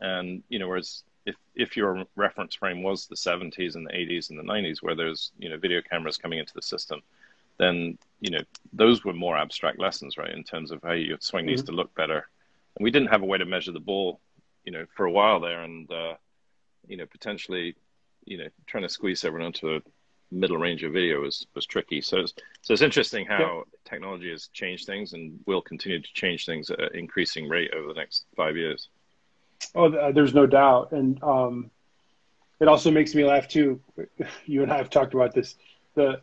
And you know, whereas if if your reference frame was the seventies and the eighties and the nineties, where there's you know video cameras coming into the system, then you know those were more abstract lessons, right? In terms of how your swing mm-hmm. needs to look better, and we didn't have a way to measure the ball, you know, for a while there, and uh, you know potentially, you know, trying to squeeze everyone into a middle range of video was, was tricky. So it's, so it's interesting how yeah. technology has changed things and will continue to change things at an increasing rate over the next five years. Oh, there's no doubt. And um, it also makes me laugh too. You and I have talked about this. The,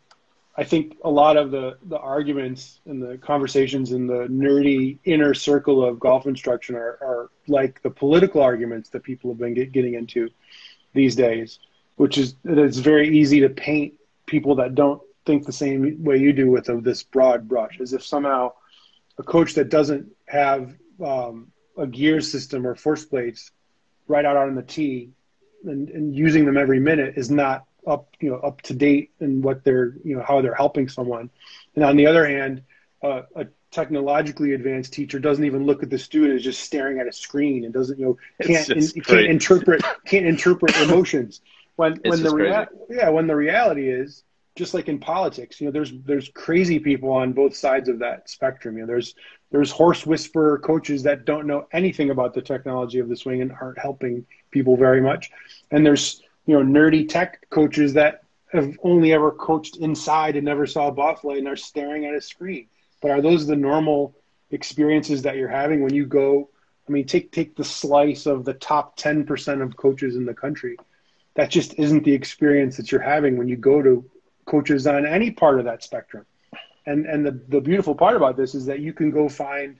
I think a lot of the, the arguments and the conversations in the nerdy inner circle of golf instruction are, are like the political arguments that people have been get, getting into these days. Which is that it's very easy to paint people that don't think the same way you do with a, this broad brush, as if somehow a coach that doesn't have um, a gear system or force plates right out on the tee and, and using them every minute is not up, you know, up to date in what they're, you know, how they're helping someone. And on the other hand, uh, a technologically advanced teacher doesn't even look at the student; is just staring at a screen and doesn't, you know, can't in, can't interpret can't interpret emotions. When it's when the rea- yeah when the reality is, just like in politics, you know, there's there's crazy people on both sides of that spectrum. You know, there's there's horse whisperer coaches that don't know anything about the technology of the swing and aren't helping people very much, and there's, you know, nerdy tech coaches that have only ever coached inside and never saw a ball flight and are staring at a screen. But are those the normal experiences that you're having when you go? I mean, take take the slice of the top ten percent of coaches in the country. That just isn't the experience that you're having when you go to coaches on any part of that spectrum. And and the, the beautiful part about this is that you can go find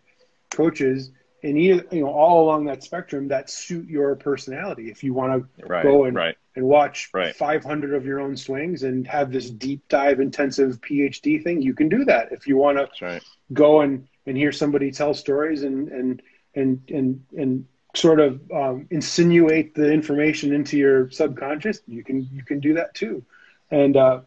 coaches in either, you know, all along that spectrum that suit your personality. If you want to right, go and right. and watch right. five hundred of your own swings and have this deep dive, intensive PhD thing, you can do that. If you want right. to go and, and hear somebody tell stories and and and and, and sort of um, insinuate the information into your subconscious, you can you can do that too. And uh,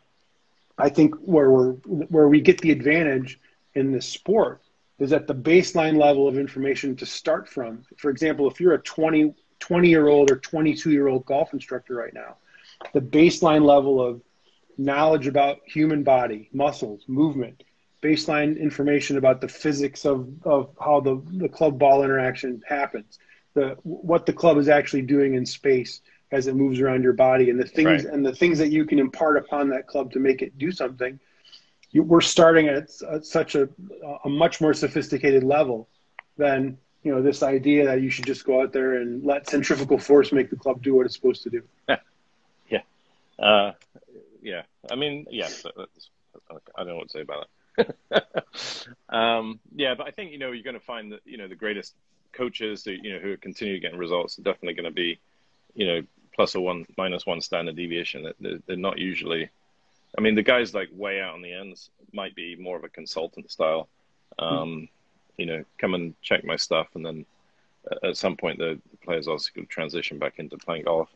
I think where we're where we get the advantage in this sport is at the baseline level of information to start from. For example, if you're a twenty, twenty-year-old or twenty-two-year-old golf instructor right now, the baseline level of knowledge about human body, muscles, movement, baseline information about the physics of, of how the, the club ball interaction happens, the what the club is actually doing in space as it moves around your body, and the things right. and the things that you can impart upon that club to make it do something. You, we're starting at, at such a, a much more sophisticated level than, you know, this idea that you should just go out there and let centrifugal force make the club do what it's supposed to do. Yeah, yeah, uh, yeah. I mean, yeah. That, that's, I don't know what to say about that. um, yeah, but I think, you know, you're going to find that, you know, the greatest coaches that, you know, who continue getting results are definitely going to be, you know, plus or one minus one standard deviation. They're, they're not usually. I mean, the guys like way out on the ends might be more of a consultant style, um, you know, come and check my stuff. And then at some point, the players also could transition back into playing golf.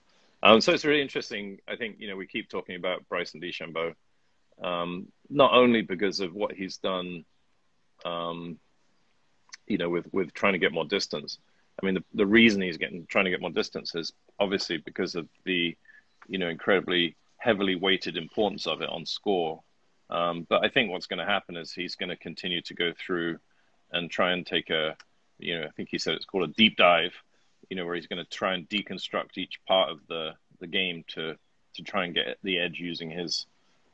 Um, so it's really interesting. I think, you know, we keep talking about Bryson DeChambeau, um, not only because of what he's done, um, you know, with, with trying to get more distance. I mean, the, the reason he's getting trying to get more distance is obviously because of the, you know, incredibly heavily weighted importance of it on score. Um, but I think what's going to happen is he's going to continue to go through and try and take a, you know, I think he said it's called a deep dive, you know, where he's going to try and deconstruct each part of the, the game to, to try and get the edge using his,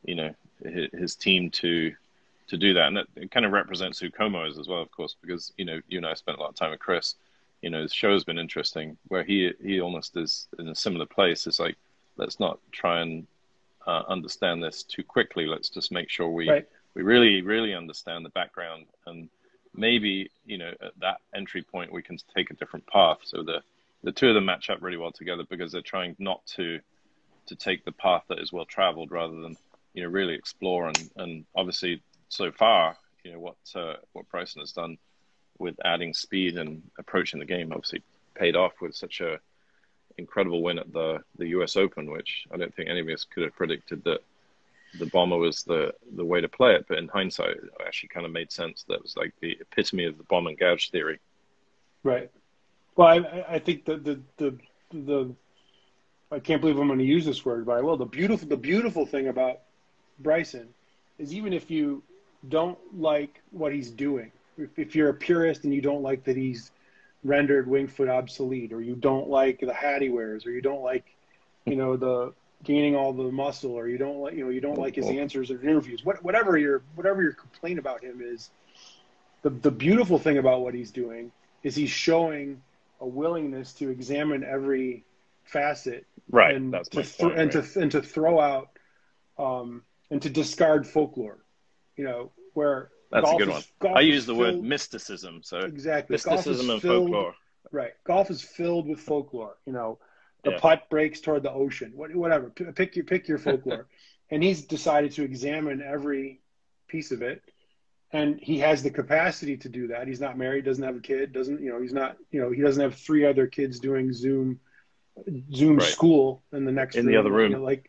you know, his, his team to, to do that. And that, it kind of represents who Como is as well, of course, because, you know, you and I spent a lot of time with Chris, you know, his show has been interesting where he, he almost is in a similar place. It's like, let's not try and, Uh, understand this too quickly. Let's just make sure we right. we really really understand the background, and maybe, you know, at that entry point we can take a different path. So the the two of them match up really well together because they're trying not to to take the path that is well traveled, rather than, you know, really explore. And and obviously so far, you know, what uh, what Bryson has done with adding speed and approaching the game obviously paid off with such a incredible win at the the U S Open, which I don't think any of us could have predicted that the bomber was the the way to play it. But in hindsight, it actually kind of made sense. That was like the epitome of the bomb and gouge theory. Right. Well, I, I think the, the the the I can't believe I'm going to use this word, but I will. The beautiful the beautiful thing about Bryson is, even if you don't like what he's doing, if, if you're a purist and you don't like that he's rendered wing foot obsolete, or you don't like the hat he wears, or you don't like, you know, the gaining all the muscle, or you don't like, you know, you don't like his answers or interviews, what, whatever your whatever your complaint about him is, the the beautiful thing about what he's doing is he's showing a willingness to examine every facet, right? And that's to th- point, and right. to and to throw out um, and to discard folklore, you know, where. That's golf a good one. I use the filled, word mysticism. So exactly, mysticism and filled, folklore. Right, golf is filled with folklore. You know, the yeah. putt breaks toward the ocean. What, whatever, P- pick your pick your folklore. And he's decided to examine every piece of it, and he has the capacity to do that. He's not married, doesn't have a kid, doesn't you know? He's not you know he doesn't have three other kids doing Zoom Zoom right. school in the next in room. the other room. You know, like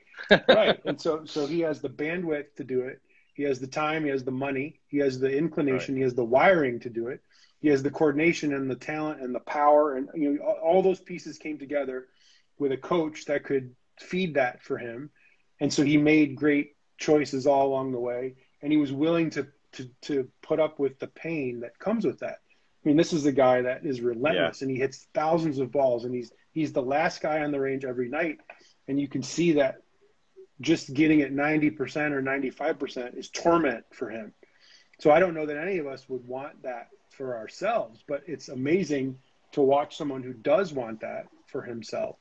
Right. And so, so he has the bandwidth to do it. He has the time. He has the money. He has the inclination. Right. He has the wiring to do it. He has the coordination and the talent and the power. And, you know, all those pieces came together with a coach that could feed that for him. And so he made great choices all along the way. And he was willing to, to, to put up with the pain that comes with that. I mean, this is a guy that is relentless, yeah. and he hits thousands of balls, and he's he's the last guy on the range every night. And you can see that just getting at ninety percent or ninety-five percent is torment for him. So I don't know that any of us would want that for ourselves, but it's amazing to watch someone who does want that for himself.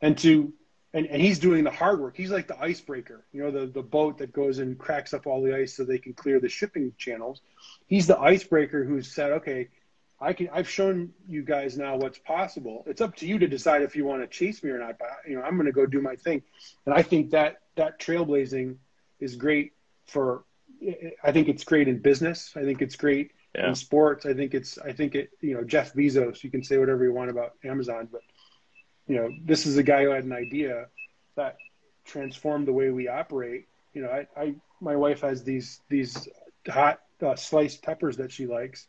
And to and, and he's doing the hard work. He's like the icebreaker, you know, the, the boat that goes and cracks up all the ice so they can clear the shipping channels. He's the icebreaker who's said, okay, I can, I've shown you guys now what's possible. It's up to you to decide if you want to chase me or not, but you know, I'm going to go do my thing. And I think that that trailblazing is great for, I think it's great in business. I think it's great yeah. in sports. I think it's, I think it, you know, Jeff Bezos, you can say whatever you want about Amazon, but you know, this is a guy who had an idea that transformed the way we operate. You know, I, I my wife has these, these hot uh, sliced peppers that she likes.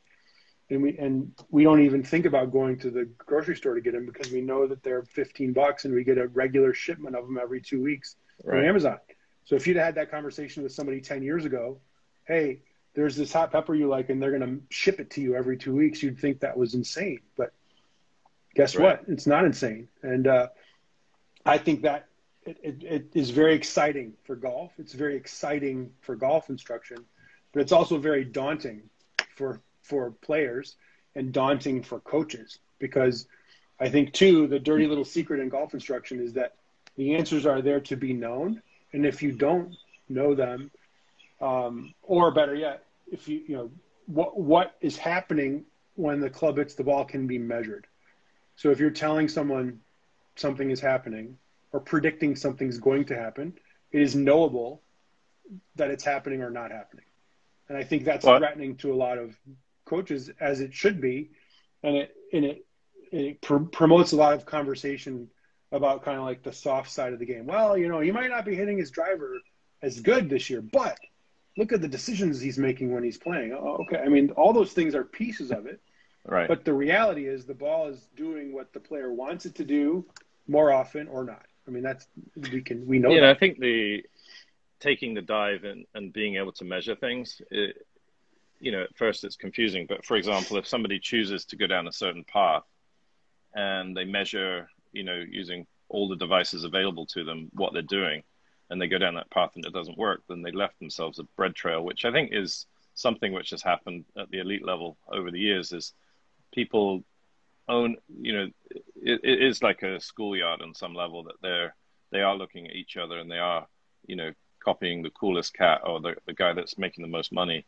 And we and we don't even think about going to the grocery store to get them because we know that they're fifteen bucks and we get a regular shipment of them every two weeks right. from Amazon. So if you'd had that conversation with somebody ten years ago, hey, there's this hot pepper you like and they're going to ship it to you every two weeks, you'd think that was insane. But guess right. what? It's not insane. And uh, I think that it, it, it is very exciting for golf. It's very exciting for golf instruction, but it's also very daunting for for players and daunting for coaches, because I think too, the dirty little secret in golf instruction is that the answers are there to be known. And if you don't know them, um, or better yet, if you, you know, what, what is happening when the club hits the ball can be measured. So if you're telling someone something is happening or predicting something's going to happen, it is knowable that it's happening or not happening. And I think that's what? threatening to a lot of coaches, as it should be, and it and it, it pr promotes a lot of conversation about kind of like the soft side of the game. Well, you know, he might not be hitting his driver as good this year, but look at the decisions he's making when he's playing. Oh, okay, I mean, all those things are pieces of it, right? But the reality is, the ball is doing what the player wants it to do more often or not. I mean, that's we can we know. Yeah, that. I think the taking the dive and and being able to measure things. It, You know, at first it's confusing, but for example, if somebody chooses to go down a certain path and they measure, you know, using all the devices available to them, what they're doing, and they go down that path and it doesn't work, then they left themselves a bread trail, which I think is something which has happened at the elite level over the years is people own, you know, it, it is like a schoolyard on some level that they're, they are looking at each other and they are, you know, copying the coolest cat or the, the guy that's making the most money.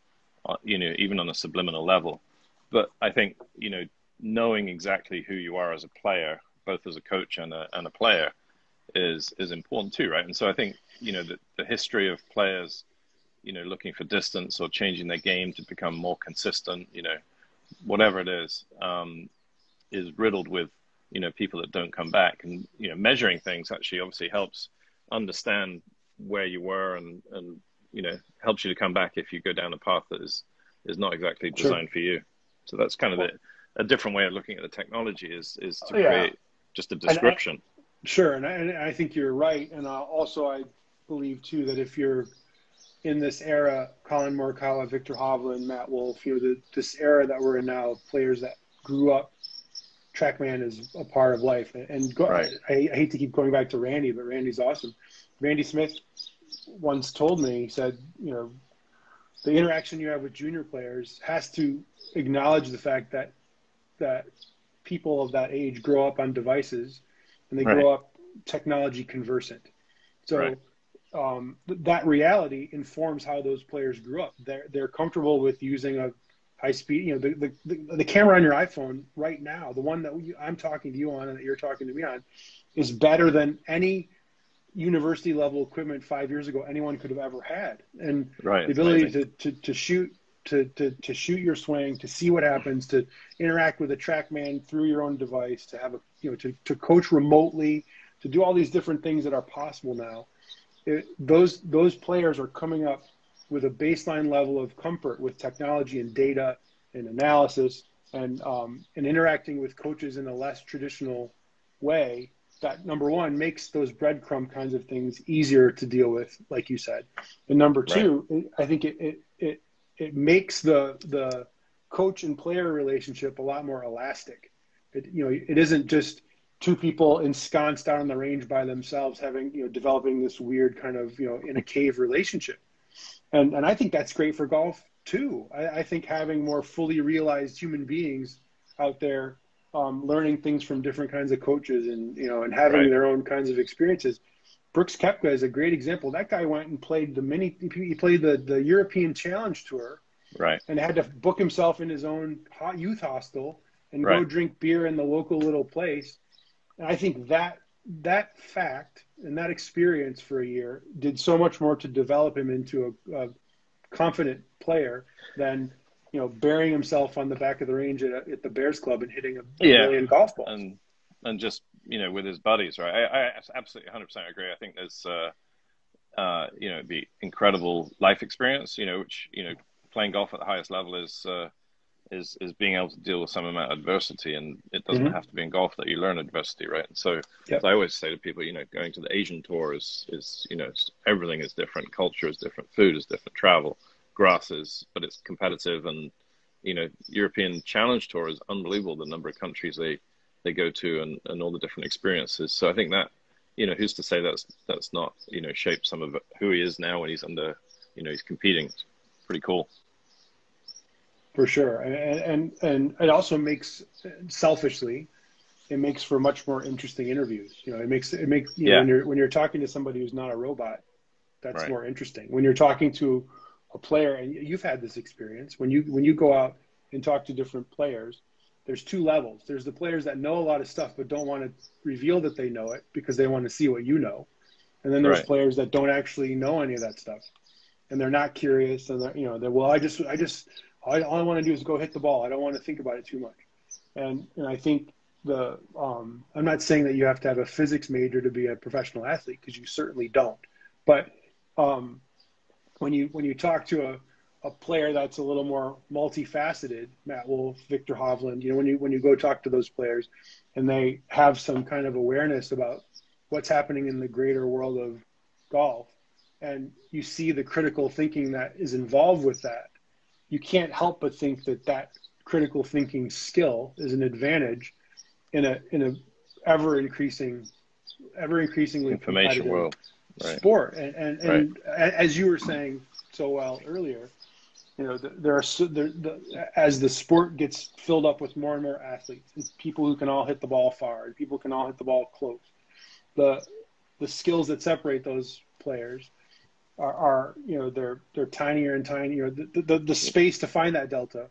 You know, even on a subliminal level. But I think, you know, knowing exactly who you are as a player, both as a coach and a, and a player, is is important too, right? And so I think, you know, the, the history of players, you know, looking for distance or changing their game to become more consistent, you know, whatever it is, um, is riddled with, you know, people that don't come back. And, you know, measuring things actually obviously helps understand where you were and, and you know, helps you to come back if you go down a path that is, is not exactly designed sure. for you. So that's kind of well, the, a different way of looking at the technology is, is to yeah. create just a description. And I, sure. And I, and I think you're right. And I'll also, I believe too, that if you're in this era, Colin Morikawa, Victor Hovland, Matt Wolff, you know, the, this era that we're in now, players that grew up, TrackMan is a part of life. And, and go, right. I, I hate to keep going back to Randy, but Randy's awesome. Randy Smith once told me, he said, you know, the interaction you have with junior players has to acknowledge the fact that that people of that age grow up on devices and they right. grow up technology conversant. So right. um, th that reality informs how those players grew up. They're, they're comfortable with using a high speed, you know, the, the, the, the camera on your iPhone right now, the one that we, I'm talking to you on and that you're talking to me on is better than any university level equipment five years ago anyone could have ever had, and right, the ability to, to to shoot to to to shoot your swing, to see what happens, to interact with a TrackMan through your own device, to have a you know to to coach remotely, to do all these different things that are possible now, it, those those players are coming up with a baseline level of comfort with technology and data and analysis and um, and interacting with coaches in a less traditional way. That, number one, makes those breadcrumb kinds of things easier to deal with, like you said. And number two, right. I think it, it it it makes the the coach and player relationship a lot more elastic. It, you know, it isn't just two people ensconced out on the range by themselves, having, you know, developing this weird kind of, you know, in a cave relationship. And and I think that's great for golf too. I, I think having more fully realized human beings out there, Um, learning things from different kinds of coaches and, you know, and having right. their own kinds of experiences. Brooks Koepka is a great example. That guy went and played the mini, he played the, the European Challenge Tour, right, and had to book himself in his own youth hostel and right. go drink beer in the local little place. And I think that, that fact and that experience for a year did so much more to develop him into a, a confident player than, you know, burying himself on the back of the range at, at the Bears Club and hitting a yeah. million golf balls. And, and just, you know, with his buddies, right? I, I absolutely one hundred percent agree. I think there's, uh, uh, you know, the incredible life experience, you know, which, you know, playing golf at the highest level is, uh, is, is being able to deal with some amount of adversity. And it doesn't mm-hmm. have to be in golf that you learn adversity, right? And so, yep. so I always say to people, you know, going to the Asian tour is, is you know, everything is different. Culture is different. Food is different. Travel. Grasses, but it's competitive. And, you know, European Challenge Tour is unbelievable, the number of countries they, they go to and, and all the different experiences. So I think that, you know, who's to say that's that's not, you know, shaped some of who he is now when he's under, you know, he's competing. It's pretty cool. For sure. And, and, and it also makes, selfishly, it makes for much more interesting interviews. You know, it makes, it makes you yeah. know, when you're, when you're talking to somebody who's not a robot, that's right. more interesting. When you're talking to a player, and you've had this experience, when you when you go out and talk to different players, there's two levels. There's the players that know a lot of stuff but don't want to reveal that they know it because they want to see what you know, and then there's right. players that don't actually know any of that stuff, and they're not curious, and they're, you know, they're, well, I just I just I, all I want to do is go hit the ball. I don't want to think about it too much. And and I think the um, I'm not saying that you have to have a physics major to be a professional athlete, because you certainly don't, but um, When you when you talk to a, a player that's a little more multifaceted, Matt Wolff, Victor Hovland, you know, when you when you go talk to those players, and they have some kind of awareness about what's happening in the greater world of golf, and you see the critical thinking that is involved with that, you can't help but think that that critical thinking skill is an advantage in a in a ever increasing, ever increasingly information world. Right. sport. And, and, and right. as you were saying so well earlier, you know, there are there, the, as the sport gets filled up with more and more athletes, and people who can all hit the ball far, and people who can all hit the ball close, the the skills that separate those players are, are you know, they're they're tinier and tinier. The, the the space to find that delta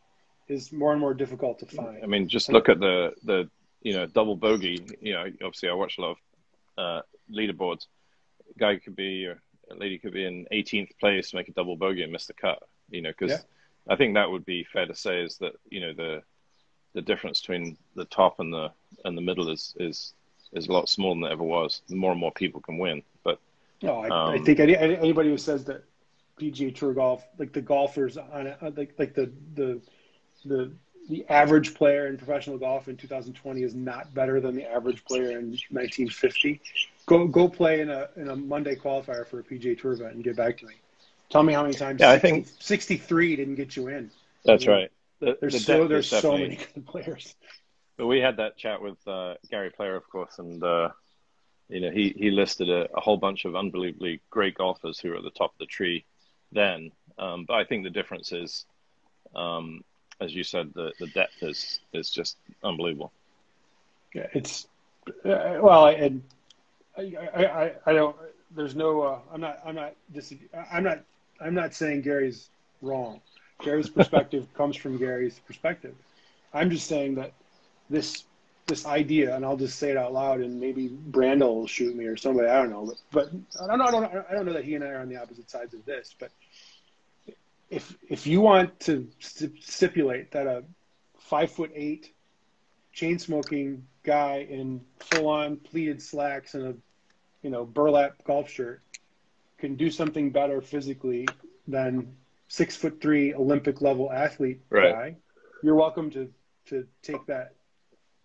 is more and more difficult to find. I mean, just look at the the you know double bogey. You know, obviously I watch a lot of uh, leaderboards. Guy could be, or a lady could be in eighteenth place, make a double bogey and miss the cut, you know, because yeah. I think that would be fair to say is that, you know, the the difference between the top and the and the middle is is, is a lot smaller than it ever was. More and more people can win. But no, I, um, I think any, anybody who says that P G A Tour golf, like the golfers on a, like like the the the the average player in professional golf in two thousand twenty is not better than the average player in nineteen fifty. Go go play in a in a Monday qualifier for a P G A Tour event and get back to me. Tell me how many times. Yeah, I think sixty-three didn't get you in. That's you know, right. The, there's the so there's so many good players. But we had that chat with uh, Gary Player, of course, and uh, you know he he listed a, a whole bunch of unbelievably great golfers who were at the top of the tree then. Um, but I think the difference is. Um, As you said, the, the depth is, is just unbelievable. Yeah, it's uh, well, and I, I, I, I don't. There's no. Uh, I'm not. I'm not. I'm not. I'm not saying Gary's wrong. Gary's perspective comes from Gary's perspective. I'm just saying that this this idea, and I'll just say it out loud, and maybe Brandel will shoot me or somebody. I don't know. But but I don't know. I don't. I don't know that he and I are on the opposite sides of this, but. If if you want to st- stipulate that a five foot eight, chain smoking guy in full on pleated slacks and a, you know, burlap golf shirt can do something better physically than six foot three Olympic level athlete right. guy, you're welcome to to take that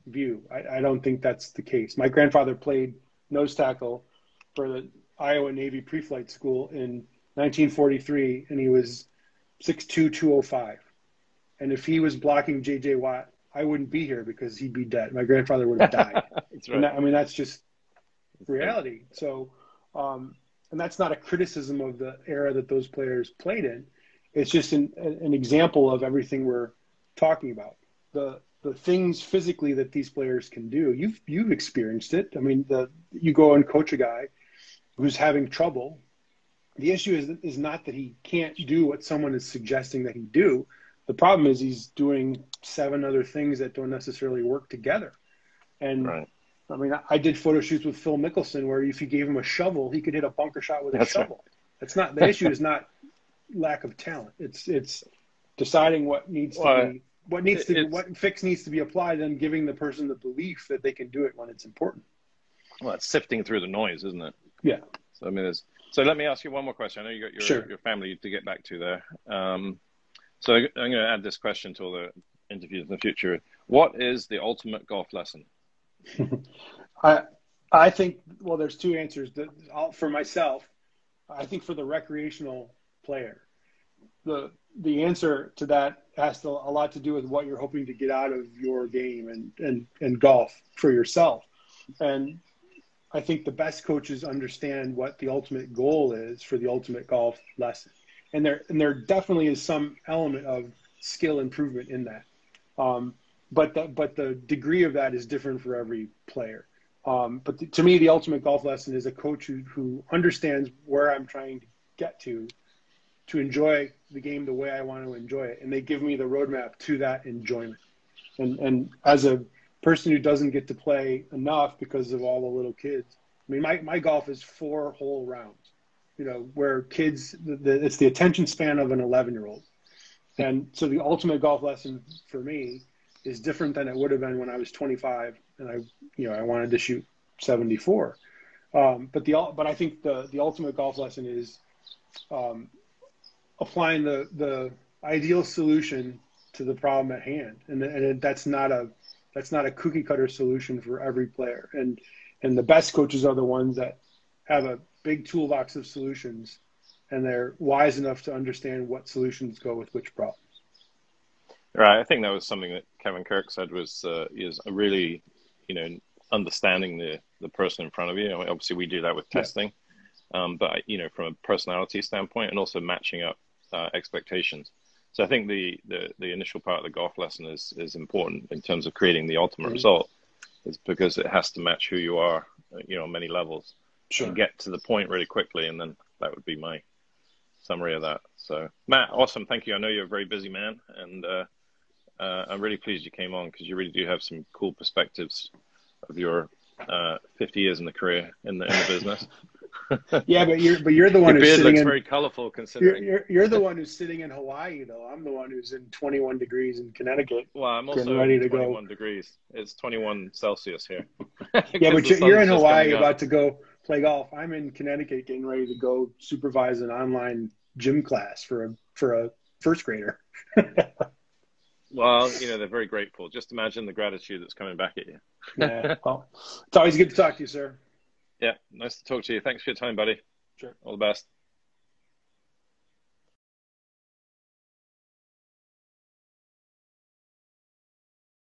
view. I, I don't think that's the case. My grandfather played nose tackle for the Iowa Navy pre-flight school in nineteen forty-three, and he was six two, two oh five. And if he was blocking J J Watt, I wouldn't be here because he'd be dead. My grandfather would have died. That's right. And that, I mean, that's just reality. So, um, and that's not a criticism of the era that those players played in. It's just an, an example of everything we're talking about. The the things physically that these players can do, you've you've experienced it. I mean, the you go and coach a guy who's having trouble. The issue is is not that he can't do what someone is suggesting that he do. The problem is he's doing seven other things that don't necessarily work together. And right. I mean, I did photo shoots with Phil Mickelson where if you gave him a shovel, he could hit a bunker shot with a That's shovel. Right. That's not the issue. Is not lack of talent. It's it's deciding what needs well, to be what needs to what fix needs to be applied, and giving the person the belief that they can do it when it's important. Well, it's sifting through the noise, isn't it? Yeah. So I mean, there's, so let me ask you one more question. I know you got your sure. your family to get back to there. Um, so I'm going to add this question to all the interviews in the future. What is the ultimate golf lesson? I, I think, well, there's two answers. That I'll, for myself, I think for the recreational player, the the answer to that has to, a lot to do with what you're hoping to get out of your game and, and, and golf for yourself. And I think the best coaches understand what the ultimate goal is for the ultimate golf lesson. And there and there definitely is some element of skill improvement in that. Um, But the, but the degree of that is different for every player. Um, but the, to me, the ultimate golf lesson is a coach who, who understands where I'm trying to get to, to enjoy the game the way I want to enjoy it. And they give me the roadmap to that enjoyment. And, and as a person who doesn't get to play enough because of all the little kids, I mean, my, my golf is four whole rounds, you know, where kids, the, the, it's the attention span of an eleven-year-old. And so the ultimate golf lesson for me is different than it would have been when I was twenty-five and I, you know, I wanted to shoot seventy-four. Um, but the, but I think the, the ultimate golf lesson is um, applying the, the ideal solution to the problem at hand. And, and that's not a, that's not a cookie cutter solution for every player. And, and the best coaches are the ones that have a big toolbox of solutions, and they're wise enough to understand what solutions go with which problem. Right, I think that was something that Kevin Kirk said was uh, is really, you know, understanding the, the person in front of you. I mean, obviously, we do that with testing, yeah. um, but you know, from a personality standpoint, and also matching up uh, expectations. So I think the, the the initial part of the golf lesson is is important in terms of creating the ultimate mm-hmm. result, is because it has to match who you are, you know, on many levels, sure. and get to the point really quickly. And then that would be my summary of that. So Matt, awesome, thank you. I know you're a very busy man, and uh, Uh, I'm really pleased you came on, because you really do have some cool perspectives of your uh, fifty years in the career in the, in the business. Yeah, but you're but you're the one your who's beard sitting looks in, very colorful considering. You're, you're, you're the one who's sitting in Hawaii, though. I'm the one who's in twenty-one degrees in Connecticut. Well, I'm also ready to twenty-one go. degrees. It's twenty-one Celsius here. Yeah, but you're, you're in Hawaii about to go play golf. I'm in Connecticut getting ready to go supervise an online gym class for a for a first grader. Well, you know, they're very grateful. Just imagine the gratitude that's coming back at you. Yeah. Well, it's always good to talk to you, sir. Yeah, nice to talk to you. Thanks for your time, buddy. Sure. All the best.